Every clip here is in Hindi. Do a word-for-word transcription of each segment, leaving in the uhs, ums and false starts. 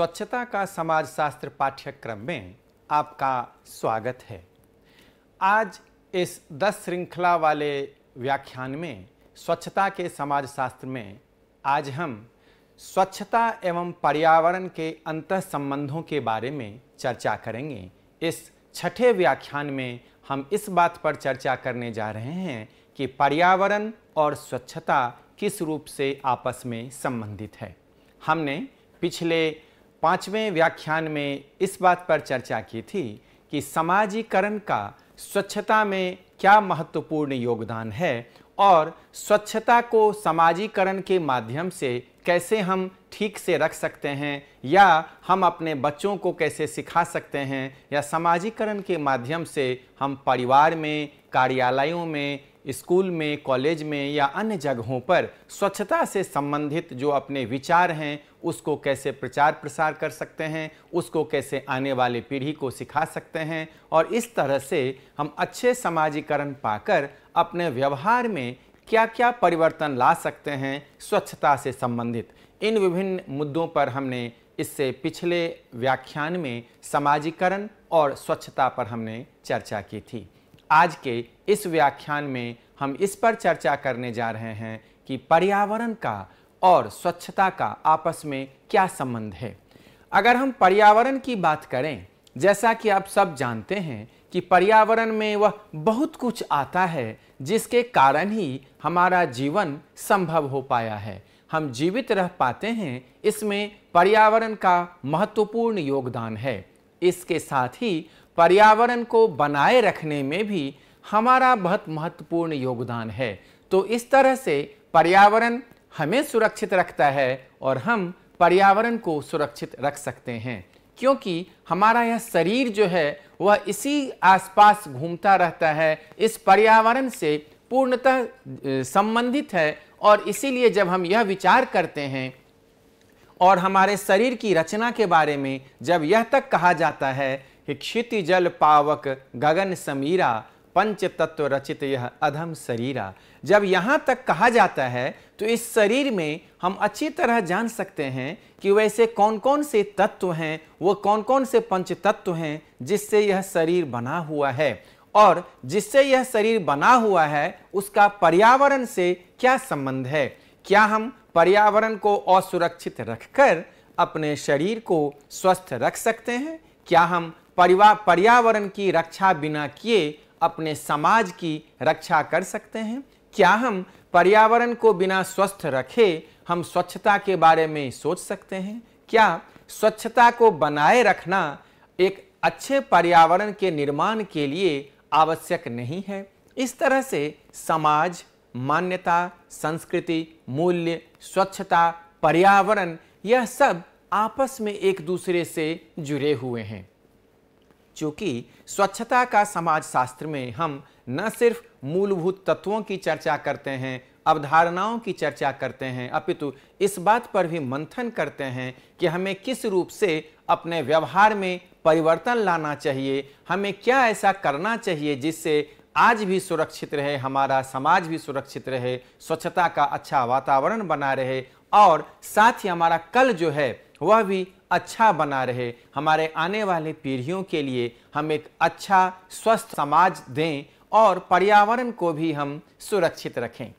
स्वच्छता का समाजशास्त्र पाठ्यक्रम में आपका स्वागत है। आज इस दस श्रृंखला वाले व्याख्यान में स्वच्छता के समाजशास्त्र में आज हम स्वच्छता एवं पर्यावरण के अंतःसंबंधों के बारे में चर्चा करेंगे। इस छठे व्याख्यान में हम इस बात पर चर्चा करने जा रहे हैं कि पर्यावरण और स्वच्छता किस रूप से आपस में संबंधित है। हमने पिछले पाँचवें व्याख्यान में इस बात पर चर्चा की थी कि समाजीकरण का स्वच्छता में क्या महत्वपूर्ण योगदान है और स्वच्छता को समाजीकरण के माध्यम से कैसे हम ठीक से रख सकते हैं या हम अपने बच्चों को कैसे सिखा सकते हैं या समाजीकरण के माध्यम से हम परिवार में, कार्यालयों में, स्कूल में, कॉलेज में या अन्य जगहों पर स्वच्छता से संबंधित जो अपने विचार हैं उसको कैसे प्रचार प्रसार कर सकते हैं, उसको कैसे आने वाली पीढ़ी को सिखा सकते हैं और इस तरह से हम अच्छे समाजीकरण पाकर अपने व्यवहार में क्या क्या परिवर्तन ला सकते हैं स्वच्छता से संबंधित। इन विभिन्न मुद्दों पर हमने इससे पिछले व्याख्यान में समाजीकरण और स्वच्छता पर हमने चर्चा की थी। आज के इस व्याख्यान में हम इस पर चर्चा करने जा रहे हैं कि पर्यावरण का और स्वच्छता का आपस में क्या संबंध है। अगर हम पर्यावरण की बात करें, जैसा कि आप सब जानते हैं कि पर्यावरण में वह बहुत कुछ आता है जिसके कारण ही हमारा जीवन संभव हो पाया है, हम जीवित रह पाते हैं। इसमें पर्यावरण का महत्वपूर्ण योगदान है। इसके साथ ही पर्यावरण को बनाए रखने में भी हमारा बहुत महत्वपूर्ण योगदान है। तो इस तरह से पर्यावरण हमें सुरक्षित रखता है और हम पर्यावरण को सुरक्षित रख सकते हैं, क्योंकि हमारा यह शरीर जो है वह इसी आसपास घूमता रहता है, इस पर्यावरण से पूर्णतः संबंधित है। और इसीलिए जब हम यह विचार करते हैं और हमारे शरीर की रचना के बारे में जब यह तक कहा जाता है क्षितिजल पावक गगन समीरा पंच तत्व रचित यह अधम शरीरा, जब यहाँ तक कहा जाता है तो इस शरीर में हम अच्छी तरह जान सकते हैं कि वैसे कौन कौन से तत्व हैं, वो कौन कौन से पंच तत्व हैं जिससे यह शरीर बना हुआ है और जिससे यह शरीर बना हुआ है उसका पर्यावरण से क्या संबंध है। क्या हम पर्यावरण को असुरक्षित रखकर अपने शरीर को स्वस्थ रख सकते हैं? क्या हम परिवार पर्यावरण की रक्षा बिना किए अपने समाज की रक्षा कर सकते हैं? क्या हम पर्यावरण को बिना स्वस्थ रखे हम स्वच्छता के बारे में सोच सकते हैं? क्या स्वच्छता को बनाए रखना एक अच्छे पर्यावरण के निर्माण के लिए आवश्यक नहीं है? इस तरह से समाज, मान्यता, संस्कृति, मूल्य, स्वच्छता, पर्यावरण, यह सब आपस में एक दूसरे से जुड़े हुए हैं। चूँकि स्वच्छता का समाजशास्त्र में हम न सिर्फ मूलभूत तत्वों की चर्चा करते हैं, अवधारणाओं की चर्चा करते हैं, अपितु इस बात पर भी मंथन करते हैं कि हमें किस रूप से अपने व्यवहार में परिवर्तन लाना चाहिए, हमें क्या ऐसा करना चाहिए जिससे आज भी सुरक्षित रहे, हमारा समाज भी सुरक्षित रहे, स्वच्छता का अच्छा वातावरण बना रहे और साथ ही हमारा कल जो है वह भी अच्छा बना रहे। हमारे आने वाले पीढ़ियों के लिए हम एक अच्छा स्वस्थ समाज दें और पर्यावरण को भी हम सुरक्षित रखें।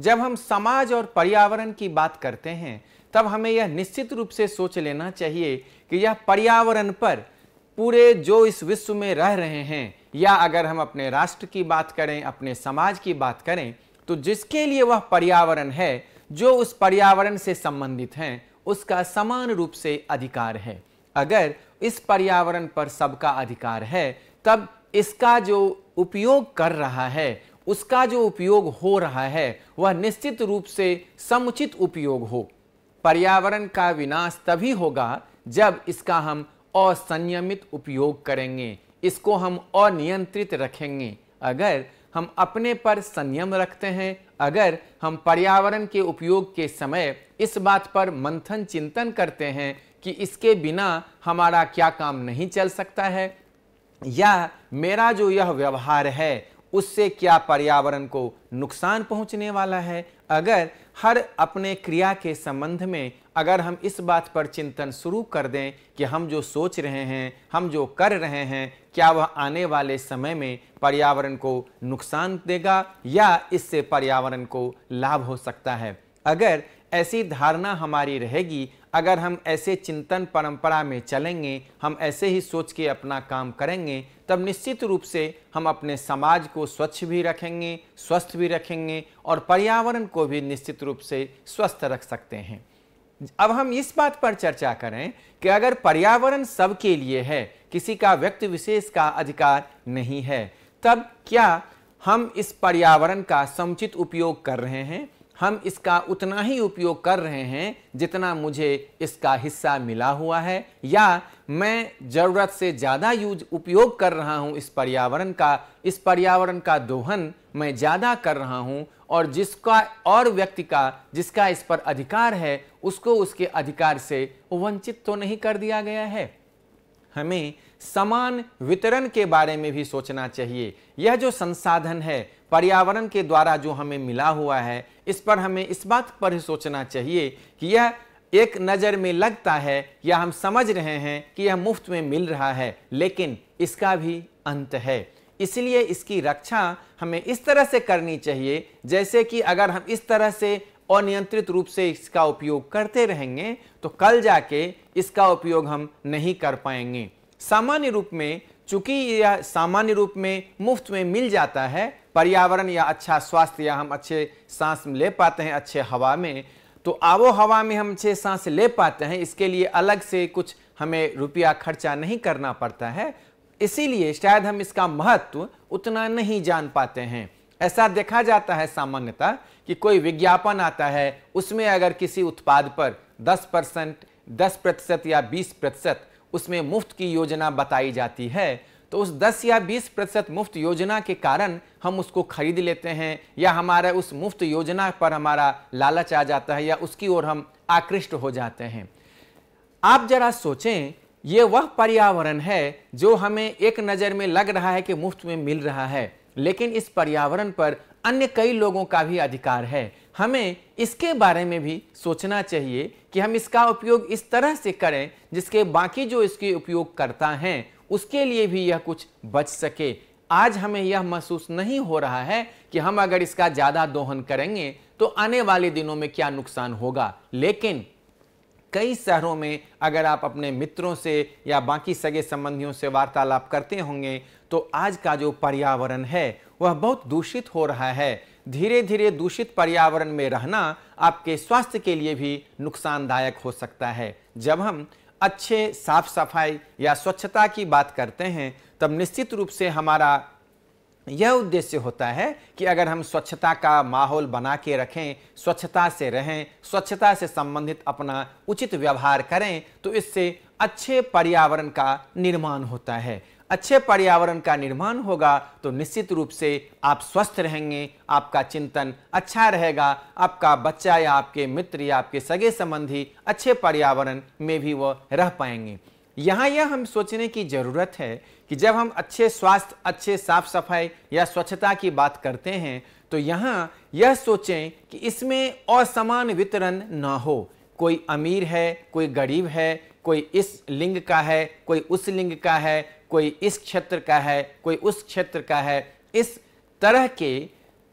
जब हम समाज और पर्यावरण की बात करते हैं तब हमें यह निश्चित रूप से सोच लेना चाहिए कि यह पर्यावरण पर पूरे जो इस विश्व में रह रहे हैं या अगर हम अपने राष्ट्र की बात करें, अपने समाज की बात करें, तो जिसके लिए वह पर्यावरण है, जो उस पर्यावरण से संबंधित हैं, उसका समान रूप से अधिकार है। अगर इस पर्यावरण पर सबका अधिकार है तब इसका जो उपयोग कर रहा है, उसका जो उपयोग हो रहा है वह निश्चित रूप से समुचित उपयोग हो। पर्यावरण का विनाश तभी होगा जब इसका हम असंयमित उपयोग करेंगे, इसको हम अनियंत्रित रखेंगे। अगर हम अपने पर संयम रखते हैं, अगर हम पर्यावरण के उपयोग के समय इस बात पर मंथन चिंतन करते हैं कि इसके बिना हमारा क्या काम नहीं चल सकता है, या मेरा जो यह व्यवहार है उससे क्या पर्यावरण को नुकसान पहुंचने वाला है, अगर हर अपने क्रिया के संबंध में अगर हम इस बात पर चिंतन शुरू कर दें कि हम जो सोच रहे हैं, हम जो कर रहे हैं, क्या वह आने वाले समय में पर्यावरण को नुकसान देगा या इससे पर्यावरण को लाभ हो सकता है। अगर ऐसी धारणा हमारी रहेगी, अगर हम ऐसे चिंतन परंपरा में चलेंगे, हम ऐसे ही सोच के अपना काम करेंगे, तब निश्चित रूप से हम अपने समाज को स्वच्छ भी रखेंगे, स्वस्थ भी रखेंगे और पर्यावरण को भी निश्चित रूप से स्वस्थ रख सकते हैं। अब हम इस बात पर चर्चा करें कि अगर पर्यावरण सबके लिए है, किसी का व्यक्ति विशेष का अधिकार नहीं है, तब क्या हम इस पर्यावरण का समुचित उपयोग कर रहे हैं? हम इसका उतना ही उपयोग कर रहे हैं जितना मुझे इसका हिस्सा मिला हुआ है, या मैं ज़रूरत से ज़्यादा यूज उपयोग कर रहा हूँ इस पर्यावरण का, इस पर्यावरण का दोहन मैं ज़्यादा कर रहा हूँ, और जिसका और व्यक्ति का जिसका इस पर अधिकार है उसको उसके अधिकार से वंचित तो नहीं कर दिया गया है। हमें समान वितरण के बारे में भी सोचना चाहिए। यह जो संसाधन है पर्यावरण के द्वारा जो हमें मिला हुआ है, इस पर हमें इस बात पर ही सोचना चाहिए कि यह एक नज़र में लगता है या हम समझ रहे हैं कि यह मुफ्त में मिल रहा है, लेकिन इसका भी अंत है। इसलिए इसकी रक्षा हमें इस तरह से करनी चाहिए, जैसे कि अगर हम इस तरह से अनियंत्रित रूप से इसका उपयोग करते रहेंगे तो कल जाके इसका उपयोग हम नहीं कर पाएंगे। सामान्य रूप में, चूँकि यह सामान्य रूप में मुफ्त में मिल जाता है पर्यावरण या अच्छा स्वास्थ्य, या हम अच्छे सांस ले पाते हैं अच्छे हवा में, तो आवो हवा में हम अच्छे सांस ले पाते हैं, इसके लिए अलग से कुछ हमें रुपया खर्चा नहीं करना पड़ता है। इसीलिए शायद हम इसका महत्व उतना नहीं जान पाते हैं। ऐसा देखा जाता है सामान्यतः कि कोई विज्ञापन आता है, उसमें अगर किसी उत्पाद पर दस परसेंट दस प्रतिशत या बीस प्रतिशत उसमें मुफ्त की योजना बताई जाती है, तो उस दस या बीस प्रतिशत मुफ्त योजना के कारण हम उसको खरीद लेते हैं, या हमारे उस मुफ्त योजना पर हमारा लालच आ जाता है, या उसकी ओर हम आकृष्ट हो जाते हैं। आप जरा सोचें, ये वह पर्यावरण है जो हमें एक नज़र में लग रहा है कि मुफ्त में मिल रहा है, लेकिन इस पर्यावरण पर अन्य कई लोगों का भी अधिकार है। हमें इसके बारे में भी सोचना चाहिए कि हम इसका उपयोग इस तरह से करें जिसके बाकी जो इसके उपयोगकर्ता हैं उसके लिए भी यह कुछ बच सके। आज हमें यह महसूस नहीं हो रहा है कि हम अगर इसका ज़्यादा दोहन करेंगे तो आने वाले दिनों में क्या नुकसान होगा, लेकिन कई शहरों में अगर आप अपने मित्रों से या बाकी सगे संबंधियों से वार्तालाप करते होंगे तो आज का जो पर्यावरण है वह बहुत दूषित हो रहा है। धीरे धीरे दूषित पर्यावरण में रहना आपके स्वास्थ्य के लिए भी नुकसानदायक हो सकता है। जब हम अच्छे साफ सफाई या स्वच्छता की बात करते हैं तब निश्चित रूप से हमारा यह उद्देश्य होता है कि अगर हम स्वच्छता का माहौल बना के रखें, स्वच्छता से रहें, स्वच्छता से संबंधित अपना उचित व्यवहार करें, तो इससे अच्छे पर्यावरण का निर्माण होता है। अच्छे पर्यावरण का निर्माण होगा तो निश्चित रूप से आप स्वस्थ रहेंगे, आपका चिंतन अच्छा रहेगा, आपका बच्चा या आपके मित्र या आपके सगे संबंधी अच्छे पर्यावरण में भी वो रह पाएंगे। यहाँ यह हम सोचने की ज़रूरत है कि जब हम अच्छे स्वास्थ्य, अच्छे साफ सफाई या स्वच्छता की बात करते हैं तो यहाँ यह सोचें कि इसमें असमान वितरण ना हो। कोई अमीर है, कोई गरीब है, कोई इस लिंग का है, कोई उस लिंग का है, कोई इस क्षेत्र का है, कोई उस क्षेत्र का है। इस तरह के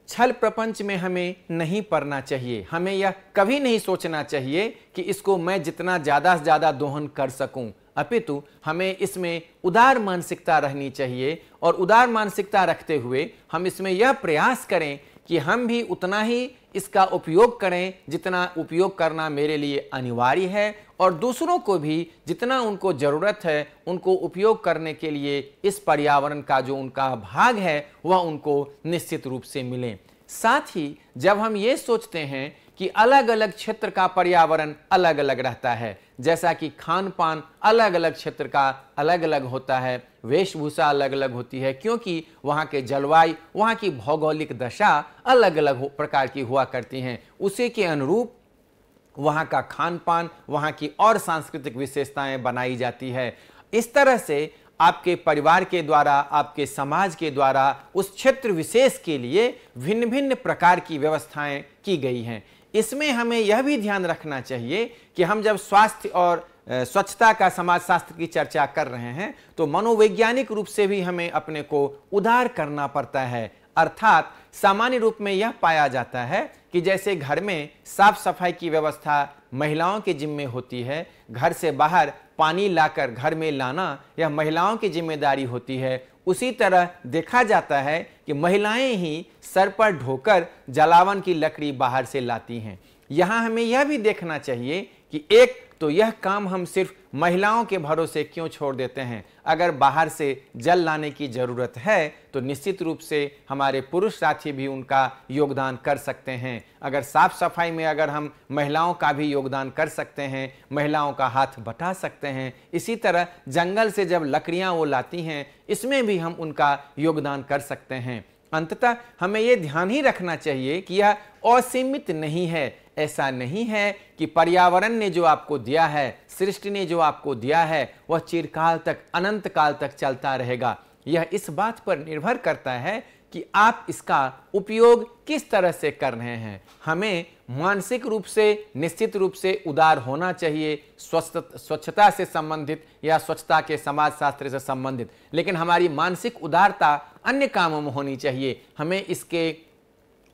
छल प्रपंच में हमें नहीं पड़ना चाहिए। हमें यह कभी नहीं सोचना चाहिए कि इसको मैं जितना ज़्यादा से ज़्यादा दोहन कर सकूं, अपितु हमें इसमें उदार मानसिकता रहनी चाहिए, और उदार मानसिकता रखते हुए हम इसमें यह प्रयास करें कि हम भी उतना ही इसका उपयोग करें जितना उपयोग करना मेरे लिए अनिवार्य है, और दूसरों को भी जितना उनको ज़रूरत है उनको उपयोग करने के लिए इस पर्यावरण का जो उनका भाग है वह उनको निश्चित रूप से मिले। साथ ही जब हम ये सोचते हैं कि अलग अलग क्षेत्र का पर्यावरण अलग अलग रहता है, जैसा कि खान पान अलग अलग क्षेत्र का अलग अलग होता है, वेशभूषा अलग अलग होती है, क्योंकि वहाँ के जलवायु, वहाँ की भौगोलिक दशा अलग अलग प्रकार की हुआ करती हैं। उसी के अनुरूप वहाँ का खान पान, वहाँ की और सांस्कृतिक विशेषताएं बनाई जाती है। इस तरह से आपके परिवार के द्वारा, आपके समाज के द्वारा उस क्षेत्र विशेष के लिए भिन्न भिन्न प्रकार की व्यवस्थाएं की गई हैं। इसमें हमें यह भी ध्यान रखना चाहिए कि हम जब स्वास्थ्य और स्वच्छता का समाजशास्त्र की चर्चा कर रहे हैं तो मनोवैज्ञानिक रूप से भी हमें अपने को उदार करना पड़ता है। अर्थात सामान्य रूप में यह पाया जाता है कि जैसे घर में साफ सफाई की व्यवस्था महिलाओं के जिम्मे होती है, घर से बाहर पानी लाकर घर में लाना यह महिलाओं की जिम्मेदारी होती है, उसी तरह देखा जाता है कि महिलाएं ही सर पर ढोकर जलावन की लकड़ी बाहर से लाती हैं। यहाँ हमें यह भी देखना चाहिए कि एक तो यह काम हम सिर्फ महिलाओं के भरोसे क्यों छोड़ देते हैं। अगर बाहर से जल लाने की ज़रूरत है तो निश्चित रूप से हमारे पुरुष साथी भी उनका योगदान कर सकते हैं। अगर साफ सफाई में अगर हम महिलाओं का भी योगदान कर सकते हैं, महिलाओं का हाथ बटा सकते हैं, इसी तरह जंगल से जब लकड़ियाँ वो लाती हैं इसमें भी हम उनका योगदान कर सकते हैं। अंततः हमें ये ध्यान ही रखना चाहिए कि यह असीमित नहीं है। ऐसा नहीं है कि पर्यावरण ने जो आपको दिया है, सृष्टि ने जो आपको दिया है, वह चिरकाल तक, अनंत काल तक चलता रहेगा। यह इस बात पर निर्भर करता है कि आप इसका उपयोग किस तरह से कर रहे हैं। हमें मानसिक रूप से निश्चित रूप से उदार होना चाहिए स्वच्छ स्वच्छता से संबंधित या स्वच्छता के समाजशास्त्र से संबंधित, लेकिन हमारी मानसिक उदारता अन्य कामों में होनी चाहिए। हमें इसके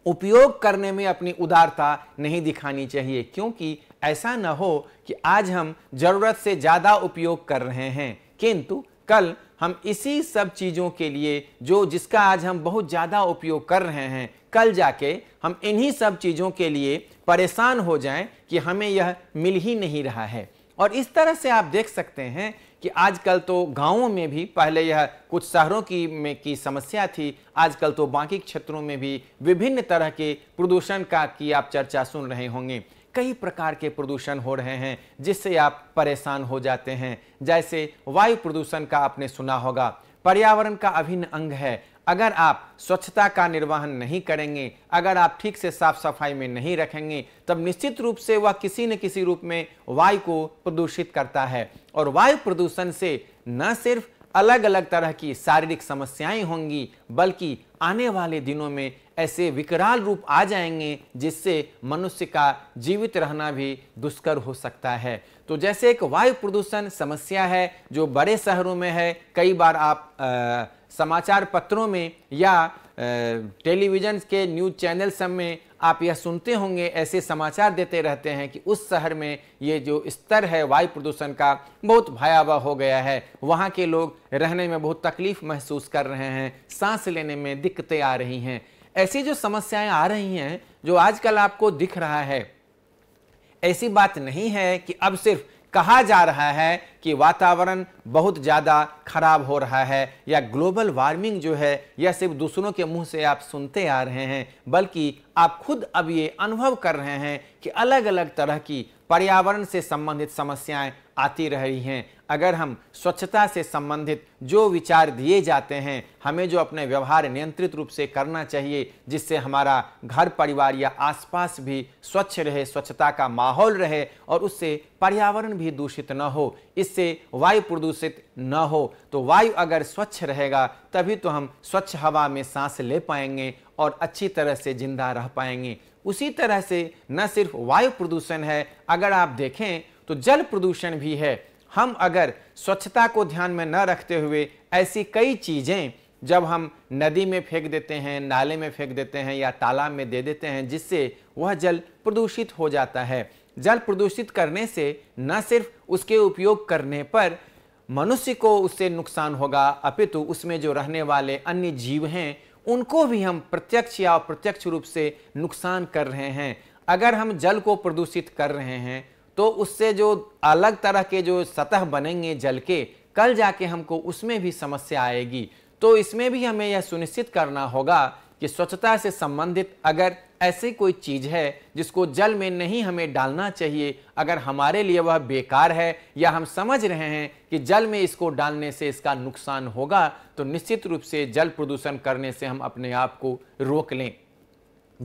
उपयोग करने में अपनी उदारता नहीं दिखानी चाहिए, क्योंकि ऐसा न हो कि आज हम ज़रूरत से ज़्यादा उपयोग कर रहे हैं किंतु कल हम इसी सब चीज़ों के लिए जो जिसका आज हम बहुत ज़्यादा उपयोग कर रहे हैं, कल जाके हम इन्हीं सब चीज़ों के लिए परेशान हो जाएं कि हमें यह मिल ही नहीं रहा है। और इस तरह से आप देख सकते हैं कि आजकल तो गांवों में भी, पहले यह कुछ शहरों की में की समस्या थी, आजकल तो बाकी क्षेत्रों में भी विभिन्न तरह के प्रदूषण का की आप चर्चा सुन रहे होंगे। कई प्रकार के प्रदूषण हो रहे हैं जिससे आप परेशान हो जाते हैं। जैसे वायु प्रदूषण का आपने सुना होगा, पर्यावरण का अभिन्न अंग है। अगर आप स्वच्छता का निर्वहन नहीं करेंगे, अगर आप ठीक से साफ सफाई में नहीं रखेंगे, तब निश्चित रूप से वह किसी न किसी रूप में वायु को प्रदूषित करता है। और वायु प्रदूषण से न सिर्फ अलग अलग तरह की शारीरिक समस्याएं होंगी, बल्कि आने वाले दिनों में ऐसे विकराल रूप आ जाएंगे जिससे मनुष्य का जीवित रहना भी दुष्कर हो सकता है। तो जैसे एक वायु प्रदूषण समस्या है जो बड़े शहरों में है, कई बार आप आ, समाचार पत्रों में या टेलीविजन के न्यूज़ चैनल सब में आप यह सुनते होंगे, ऐसे समाचार देते रहते हैं कि उस शहर में ये जो स्तर है वायु प्रदूषण का बहुत भयावह हो गया है, वहाँ के लोग रहने में बहुत तकलीफ़ महसूस कर रहे हैं, सांस लेने में दिक्कतें आ रही हैं। ऐसी जो समस्याएं आ रही हैं जो आजकल आपको दिख रहा है, ऐसी बात नहीं है कि अब सिर्फ कहा जा रहा है कि वातावरण बहुत ज़्यादा खराब हो रहा है या ग्लोबल वार्मिंग जो है यह सिर्फ दूसरों के मुंह से आप सुनते आ रहे हैं, बल्कि आप खुद अब ये अनुभव कर रहे हैं कि अलग अलग तरह की पर्यावरण से संबंधित समस्याएं आती रही हैं। अगर हम स्वच्छता से संबंधित जो विचार दिए जाते हैं, हमें जो अपने व्यवहार नियंत्रित रूप से करना चाहिए जिससे हमारा घर परिवार या आसपास भी स्वच्छ रहे, स्वच्छता का माहौल रहे और उससे पर्यावरण भी दूषित न हो, इससे वायु प्रदूषित न हो। तो वायु अगर स्वच्छ रहेगा तभी तो हम स्वच्छ हवा में सांस ले पाएंगे और अच्छी तरह से जिंदा रह पाएंगे। उसी तरह से न सिर्फ वायु प्रदूषण है, अगर आप देखें तो जल प्रदूषण भी है। हम अगर स्वच्छता को ध्यान में न रखते हुए ऐसी कई चीज़ें जब हम नदी में फेंक देते हैं, नाले में फेंक देते हैं या तालाब में दे देते हैं, जिससे वह जल प्रदूषित हो जाता है। जल प्रदूषित करने से न सिर्फ उसके उपयोग करने पर मनुष्य को उससे नुकसान होगा, अपितु उसमें जो रहने वाले अन्य जीव हैं उनको भी हम प्रत्यक्ष या अप्रत्यक्ष रूप से नुकसान कर रहे हैं। अगर हम जल को प्रदूषित कर रहे हैं तो उससे जो अलग तरह के जो सतह बनेंगे जल के, कल जाके हमको उसमें भी समस्या आएगी। तो इसमें भी हमें यह सुनिश्चित करना होगा कि स्वच्छता से संबंधित अगर ऐसी कोई चीज़ है जिसको जल में नहीं हमें डालना चाहिए, अगर हमारे लिए वह बेकार है या हम समझ रहे हैं कि जल में इसको डालने से इसका नुकसान होगा, तो निश्चित रूप से जल प्रदूषण करने से हम अपने आप को रोक लें।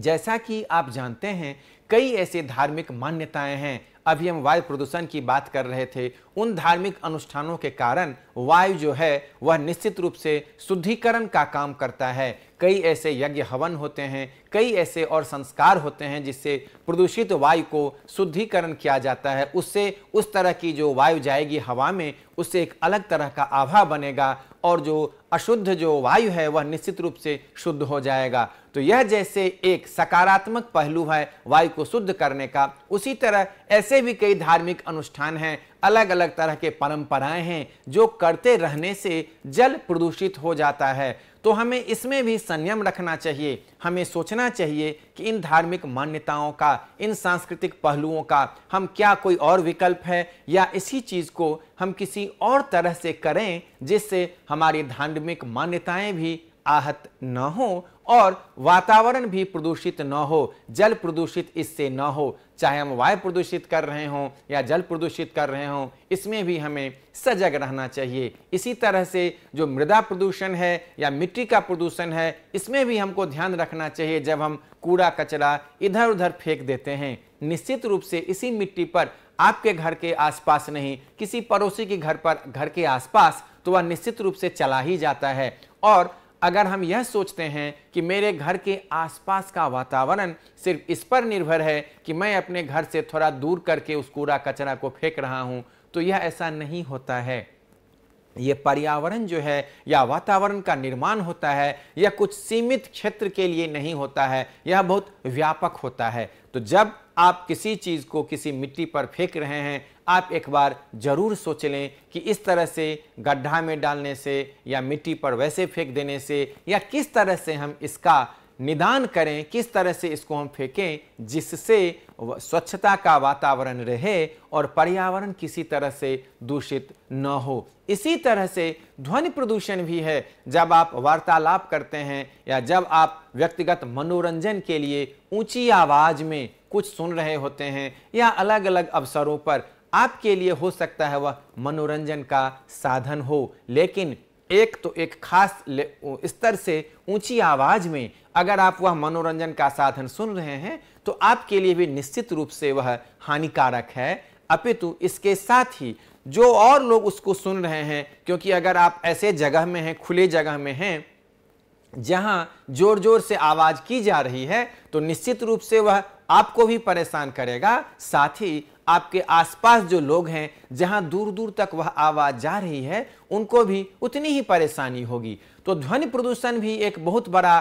जैसा कि आप जानते हैं कई ऐसे धार्मिक मान्यताएं हैं, अभी हम वायु प्रदूषण की बात कर रहे थे, उन धार्मिक अनुष्ठानों के कारण वायु जो है वह निश्चित रूप से शुद्धिकरण का काम करता है। कई ऐसे यज्ञ हवन होते हैं, कई ऐसे और संस्कार होते हैं जिससे प्रदूषित वायु को शुद्धिकरण किया जाता है, उससे उस तरह की जो वायु जाएगी हवा में उससे एक अलग तरह का आभा बनेगा और जो अशुद्ध जो वायु है वह निश्चित रूप से शुद्ध हो जाएगा। तो यह जैसे एक सकारात्मक पहलू है वायु को शुद्ध करने का, उसी तरह ऐसे भी कई धार्मिक अनुष्ठान हैं, अलग अलग तरह के परंपराएं हैं जो करते रहने से जल प्रदूषित हो जाता है। तो हमें इसमें भी संयम रखना चाहिए, हमें सोचना चाहिए कि इन धार्मिक मान्यताओं का, इन सांस्कृतिक पहलुओं का हम क्या कोई और विकल्प है या इसी चीज़ को हम किसी और तरह से करें जिससे हमारी धार्मिक मान्यताएं भी आहत न हो और वातावरण भी प्रदूषित न हो, जल प्रदूषित इससे न हो। चाहे हम वायु प्रदूषित कर रहे हों या जल प्रदूषित कर रहे हों, इसमें भी हमें सजग रहना चाहिए। इसी तरह से जो मृदा प्रदूषण है या मिट्टी का प्रदूषण है, इसमें भी हमको ध्यान रखना चाहिए। जब हम कूड़ा कचरा इधर उधर फेंक देते हैं, निश्चित रूप से इसी मिट्टी पर, आपके घर के आसपास नहीं किसी पड़ोसी के घर पर, घर के आसपास, तो वह निश्चित रूप से चला ही जाता है। और अगर हम यह सोचते हैं कि मेरे घर के आसपास का वातावरण सिर्फ इस पर निर्भर है कि मैं अपने घर से थोड़ा दूर करके उस कूड़ा कचरा को फेंक रहा हूं, तो यह ऐसा नहीं होता है। ये पर्यावरण जो है या वातावरण का निर्माण होता है, यह कुछ सीमित क्षेत्र के लिए नहीं होता है, यह बहुत व्यापक होता है। तो जब आप किसी चीज़ को किसी मिट्टी पर फेंक रहे हैं, आप एक बार जरूर सोच लें कि इस तरह से गड्ढा में डालने से या मिट्टी पर वैसे फेंक देने से या किस तरह से हम इसका निदान करें, किस तरह से इसको हम फेंकें जिससे स्वच्छता का वातावरण रहे और पर्यावरण किसी तरह से दूषित न हो। इसी तरह से ध्वनि प्रदूषण भी है। जब आप वार्तालाप करते हैं या जब आप व्यक्तिगत मनोरंजन के लिए ऊंची आवाज़ में कुछ सुन रहे होते हैं या अलग अलग अवसरों पर, आपके लिए हो सकता है वह मनोरंजन का साधन हो, लेकिन एक तो एक खास स्तर से ऊंची आवाज में अगर आप वह मनोरंजन का साधन सुन रहे हैं तो आपके लिए भी निश्चित रूप से वह हानिकारक है। अपितु इसके साथ ही जो और लोग उसको सुन रहे हैं, क्योंकि अगर आप ऐसे जगह में हैं, खुले जगह में हैं जहां जोर जोर से आवाज की जा रही है, तो निश्चित रूप से वह आपको भी परेशान करेगा। साथ ही आपके आसपास जो लोग हैं जहां दूर दूर तक वह आवाज़ जा रही है, उनको भी उतनी ही परेशानी होगी। तो ध्वनि प्रदूषण भी एक बहुत बड़ा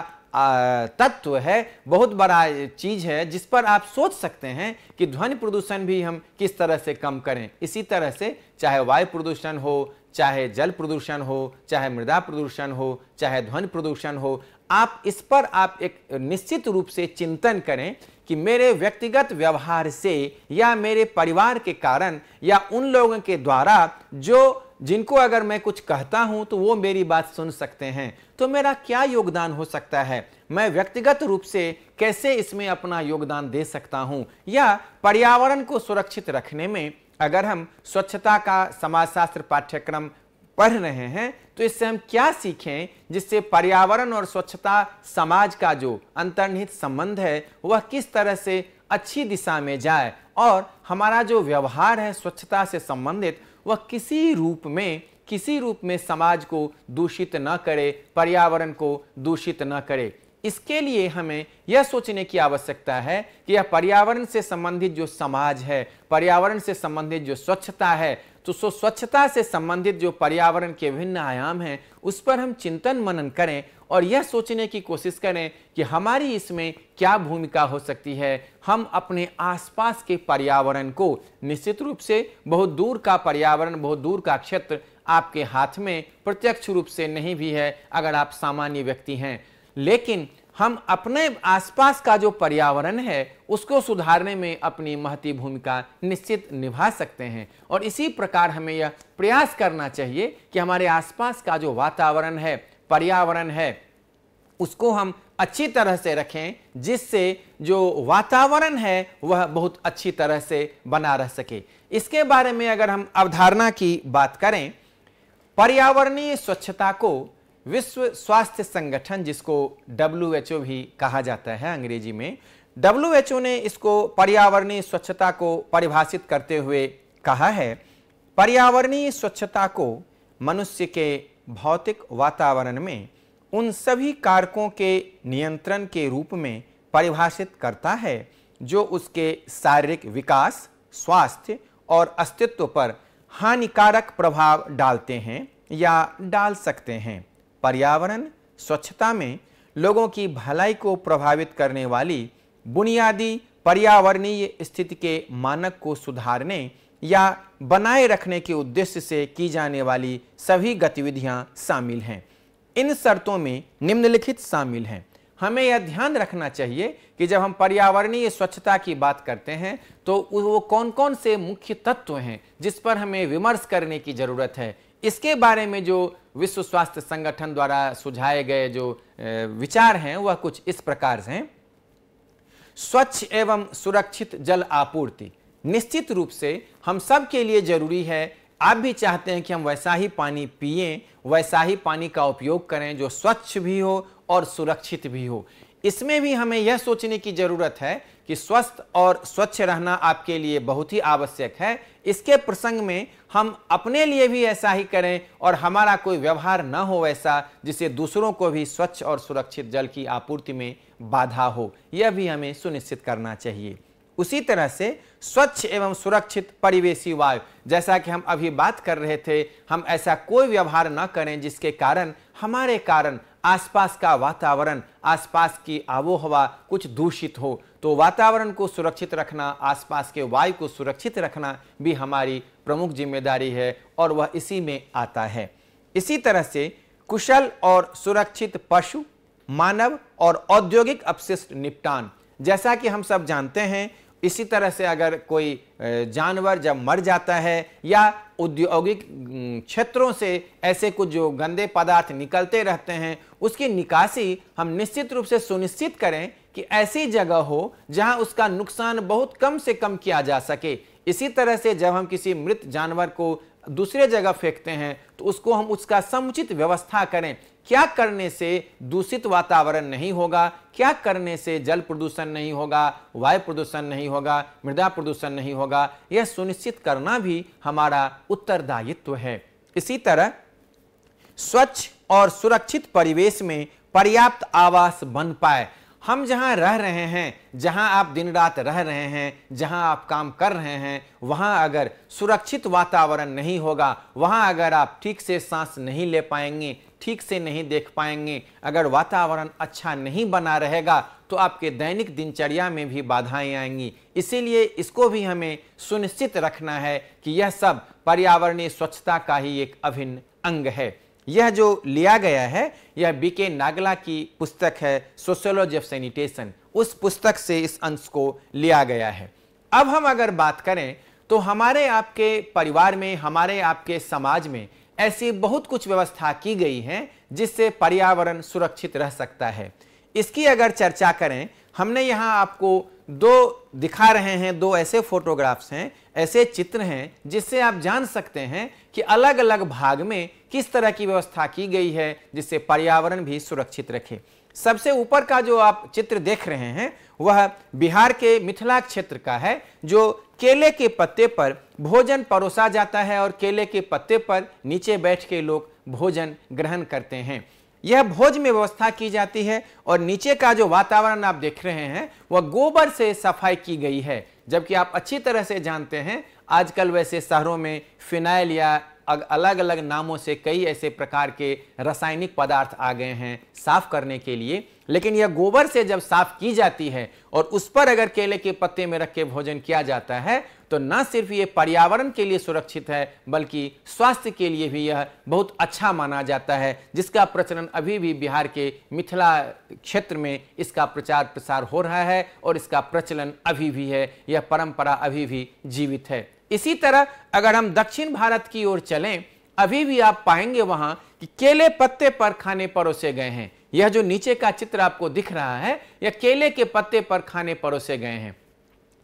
तत्व है, बहुत बड़ा चीज़ है जिस पर आप सोच सकते हैं कि ध्वनि प्रदूषण भी हम किस तरह से कम करें। इसी तरह से चाहे वायु प्रदूषण हो, चाहे जल प्रदूषण हो, चाहे मृदा प्रदूषण हो, चाहे ध्वनि प्रदूषण हो, आप इस पर आप एक निश्चित रूप से चिंतन करें कि मेरे व्यक्तिगत व्यवहार से या मेरे परिवार के कारण या उन लोगों के द्वारा जो जिनको अगर मैं कुछ कहता हूं तो वो मेरी बात सुन सकते हैं, तो मेरा क्या योगदान हो सकता है, मैं व्यक्तिगत रूप से कैसे इसमें अपना योगदान दे सकता हूं। या पर्यावरण को सुरक्षित रखने में अगर हम स्वच्छता का समाजशास्त्र पाठ्यक्रम पढ़ रहे हैं तो इससे हम क्या सीखें जिससे पर्यावरण और स्वच्छता समाज का जो अंतर्निहित संबंध है वह किस तरह से अच्छी दिशा में जाए और हमारा जो व्यवहार है स्वच्छता से संबंधित वह किसी रूप में किसी रूप में समाज को दूषित न करे, पर्यावरण को दूषित न करे। इसके लिए हमें यह सोचने की आवश्यकता है कि यह पर्यावरण से संबंधित जो समाज है, पर्यावरण से संबंधित जो स्वच्छता है, तो सो स्वच्छता से संबंधित जो पर्यावरण के विभिन्न आयाम हैं उस पर हम चिंतन मनन करें और यह सोचने की कोशिश करें कि हमारी इसमें क्या भूमिका हो सकती है। हम अपने आसपास के पर्यावरण को, निश्चित रूप से बहुत दूर का पर्यावरण, बहुत दूर का क्षेत्र आपके हाथ में प्रत्यक्ष रूप से नहीं भी है अगर आप सामान्य व्यक्ति हैं, लेकिन हम अपने आसपास का जो पर्यावरण है उसको सुधारने में अपनी महती भूमिका निश्चित निभा सकते हैं। और इसी प्रकार हमें यह प्रयास करना चाहिए कि हमारे आसपास का जो वातावरण है, पर्यावरण है, उसको हम अच्छी तरह से रखें, जिससे जो वातावरण है वह बहुत अच्छी तरह से बना रह सके। इसके बारे में अगर हम अवधारणा की बात करें, पर्यावरणीय स्वच्छता को विश्व स्वास्थ्य संगठन, जिसको डब्ल्यू एच ओ भी कहा जाता है अंग्रेजी में, डब्ल्यू एच ओ ने इसको पर्यावरणीय स्वच्छता को परिभाषित करते हुए कहा है, पर्यावरणीय स्वच्छता को मनुष्य के भौतिक वातावरण में उन सभी कारकों के नियंत्रण के रूप में परिभाषित करता है जो उसके शारीरिक विकास, स्वास्थ्य और अस्तित्व पर हानिकारक प्रभाव डालते हैं या डाल सकते हैं। पर्यावरण स्वच्छता में लोगों की भलाई को प्रभावित करने वाली बुनियादी पर्यावरणीय स्थिति के मानक को सुधारने या बनाए रखने के उद्देश्य से की जाने वाली सभी गतिविधियां शामिल हैं। इन शर्तों में निम्नलिखित शामिल हैं। हमें यह ध्यान रखना चाहिए कि जब हम पर्यावरणीय स्वच्छता की बात करते हैं तो वो कौन कौन से मुख्य तत्व हैं जिस पर हमें विमर्श करने की ज़रूरत है। इसके बारे में जो विश्व स्वास्थ्य संगठन द्वारा सुझाए गए जो विचार हैं वह कुछ इस प्रकार हैं। स्वच्छ एवं सुरक्षित जल आपूर्ति निश्चित रूप से हम सब के लिए जरूरी है। आप भी चाहते हैं कि हम वैसा ही पानी पिएं, वैसा ही पानी का उपयोग करें जो स्वच्छ भी हो और सुरक्षित भी हो। इसमें भी हमें यह सोचने की ज़रूरत है कि स्वस्थ और स्वच्छ रहना आपके लिए बहुत ही आवश्यक है। इसके प्रसंग में हम अपने लिए भी ऐसा ही करें और हमारा कोई व्यवहार न हो ऐसा जिससे दूसरों को भी स्वच्छ और सुरक्षित जल की आपूर्ति में बाधा हो, यह भी हमें सुनिश्चित करना चाहिए। उसी तरह से स्वच्छ एवं सुरक्षित परिवेशी वायु, जैसा कि हम अभी बात कर रहे थे, हम ऐसा कोई व्यवहार न करें जिसके कारण हमारे कारण आसपास का वातावरण, आसपास की आबोहवा कुछ दूषित हो। तो वातावरण को सुरक्षित रखना, आसपास के वायु को सुरक्षित रखना भी हमारी प्रमुख जिम्मेदारी है और वह इसी में आता है। इसी तरह से कुशल और सुरक्षित पशु, मानव और औद्योगिक अपशिष्ट निपटान, जैसा कि हम सब जानते हैं, इसी तरह से अगर कोई जानवर जब मर जाता है या औद्योगिक क्षेत्रों से ऐसे कुछ जो गंदे पदार्थ निकलते रहते हैं उसकी निकासी हम निश्चित रूप से सुनिश्चित करें कि ऐसी जगह हो जहां उसका नुकसान बहुत कम से कम किया जा सके। इसी तरह से जब हम किसी मृत जानवर को दूसरे जगह फेंकते हैं तो उसको हम उसका समुचित व्यवस्था करें। क्या करने से दूषित वातावरण नहीं होगा, क्या करने से जल प्रदूषण नहीं होगा, वायु प्रदूषण नहीं होगा, मृदा प्रदूषण नहीं होगा, यह सुनिश्चित करना भी हमारा उत्तरदायित्व है। इसी तरह स्वच्छ और सुरक्षित परिवेश में पर्याप्त आवास बन पाए। हम जहाँ रह रहे हैं, जहाँ आप दिन रात रह रहे हैं, जहाँ आप काम कर रहे हैं, वहाँ अगर सुरक्षित वातावरण नहीं होगा, वहाँ अगर आप ठीक से सांस नहीं ले पाएंगे, ठीक से नहीं देख पाएंगे, अगर वातावरण अच्छा नहीं बना रहेगा तो आपके दैनिक दिनचर्या में भी बाधाएं आएंगी। इसीलिए इसको भी हमें सुनिश्चित रखना है कि यह सब पर्यावरणीय स्वच्छता का ही एक अभिन्न अंग है। यह जो लिया गया है यह बी के नागला की पुस्तक है, सोशियोलॉजी ऑफ सैनिटेशन, उस पुस्तक से इस अंश को लिया गया है। अब हम अगर बात करें तो हमारे आपके परिवार में, हमारे आपके समाज में ऐसी बहुत कुछ व्यवस्था की गई है जिससे पर्यावरण सुरक्षित रह सकता है। इसकी अगर चर्चा करें, हमने यहाँ आपको दो दिखा रहे हैं, दो ऐसे फोटोग्राफ्स हैं, ऐसे चित्र हैं जिससे आप जान सकते हैं कि अलग अलग भाग में किस तरह की व्यवस्था की गई है जिससे पर्यावरण भी सुरक्षित रखे। सबसे ऊपर का जो आप चित्र देख रहे हैं वह बिहार के मिथिला क्षेत्र का है, जो केले के पत्ते पर भोजन परोसा जाता है और केले के पत्ते पर नीचे बैठ के लोग भोजन ग्रहण करते हैं। यह भोज में व्यवस्था की जाती है और नीचे का जो वातावरण आप देख रहे हैं वह गोबर से सफाई की गई है, जबकि आप अच्छी तरह से जानते हैं आजकल वैसे शहरों में फिनाइल या अलग अलग नामों से कई ऐसे प्रकार के रासायनिक पदार्थ आ गए हैं साफ करने के लिए, लेकिन यह गोबर से जब साफ की जाती है और उस पर अगर केले के पत्ते में रख के भोजन किया जाता है तो न सिर्फ ये पर्यावरण के लिए सुरक्षित है बल्कि स्वास्थ्य के लिए भी यह बहुत अच्छा माना जाता है, जिसका प्रचलन अभी भी बिहार के मिथिला क्षेत्र में इसका प्रचार प्रसार हो रहा है और इसका प्रचलन अभी भी है, यह परंपरा अभी भी जीवित है। इसी तरह अगर हम दक्षिण भारत की ओर चलें, अभी भी आप पाएंगे वहाँ कि केले पत्ते पर खाने परोसे गए हैं। यह जो नीचे का चित्र आपको दिख रहा है यह केले के पत्ते पर खाने परोसे गए हैं।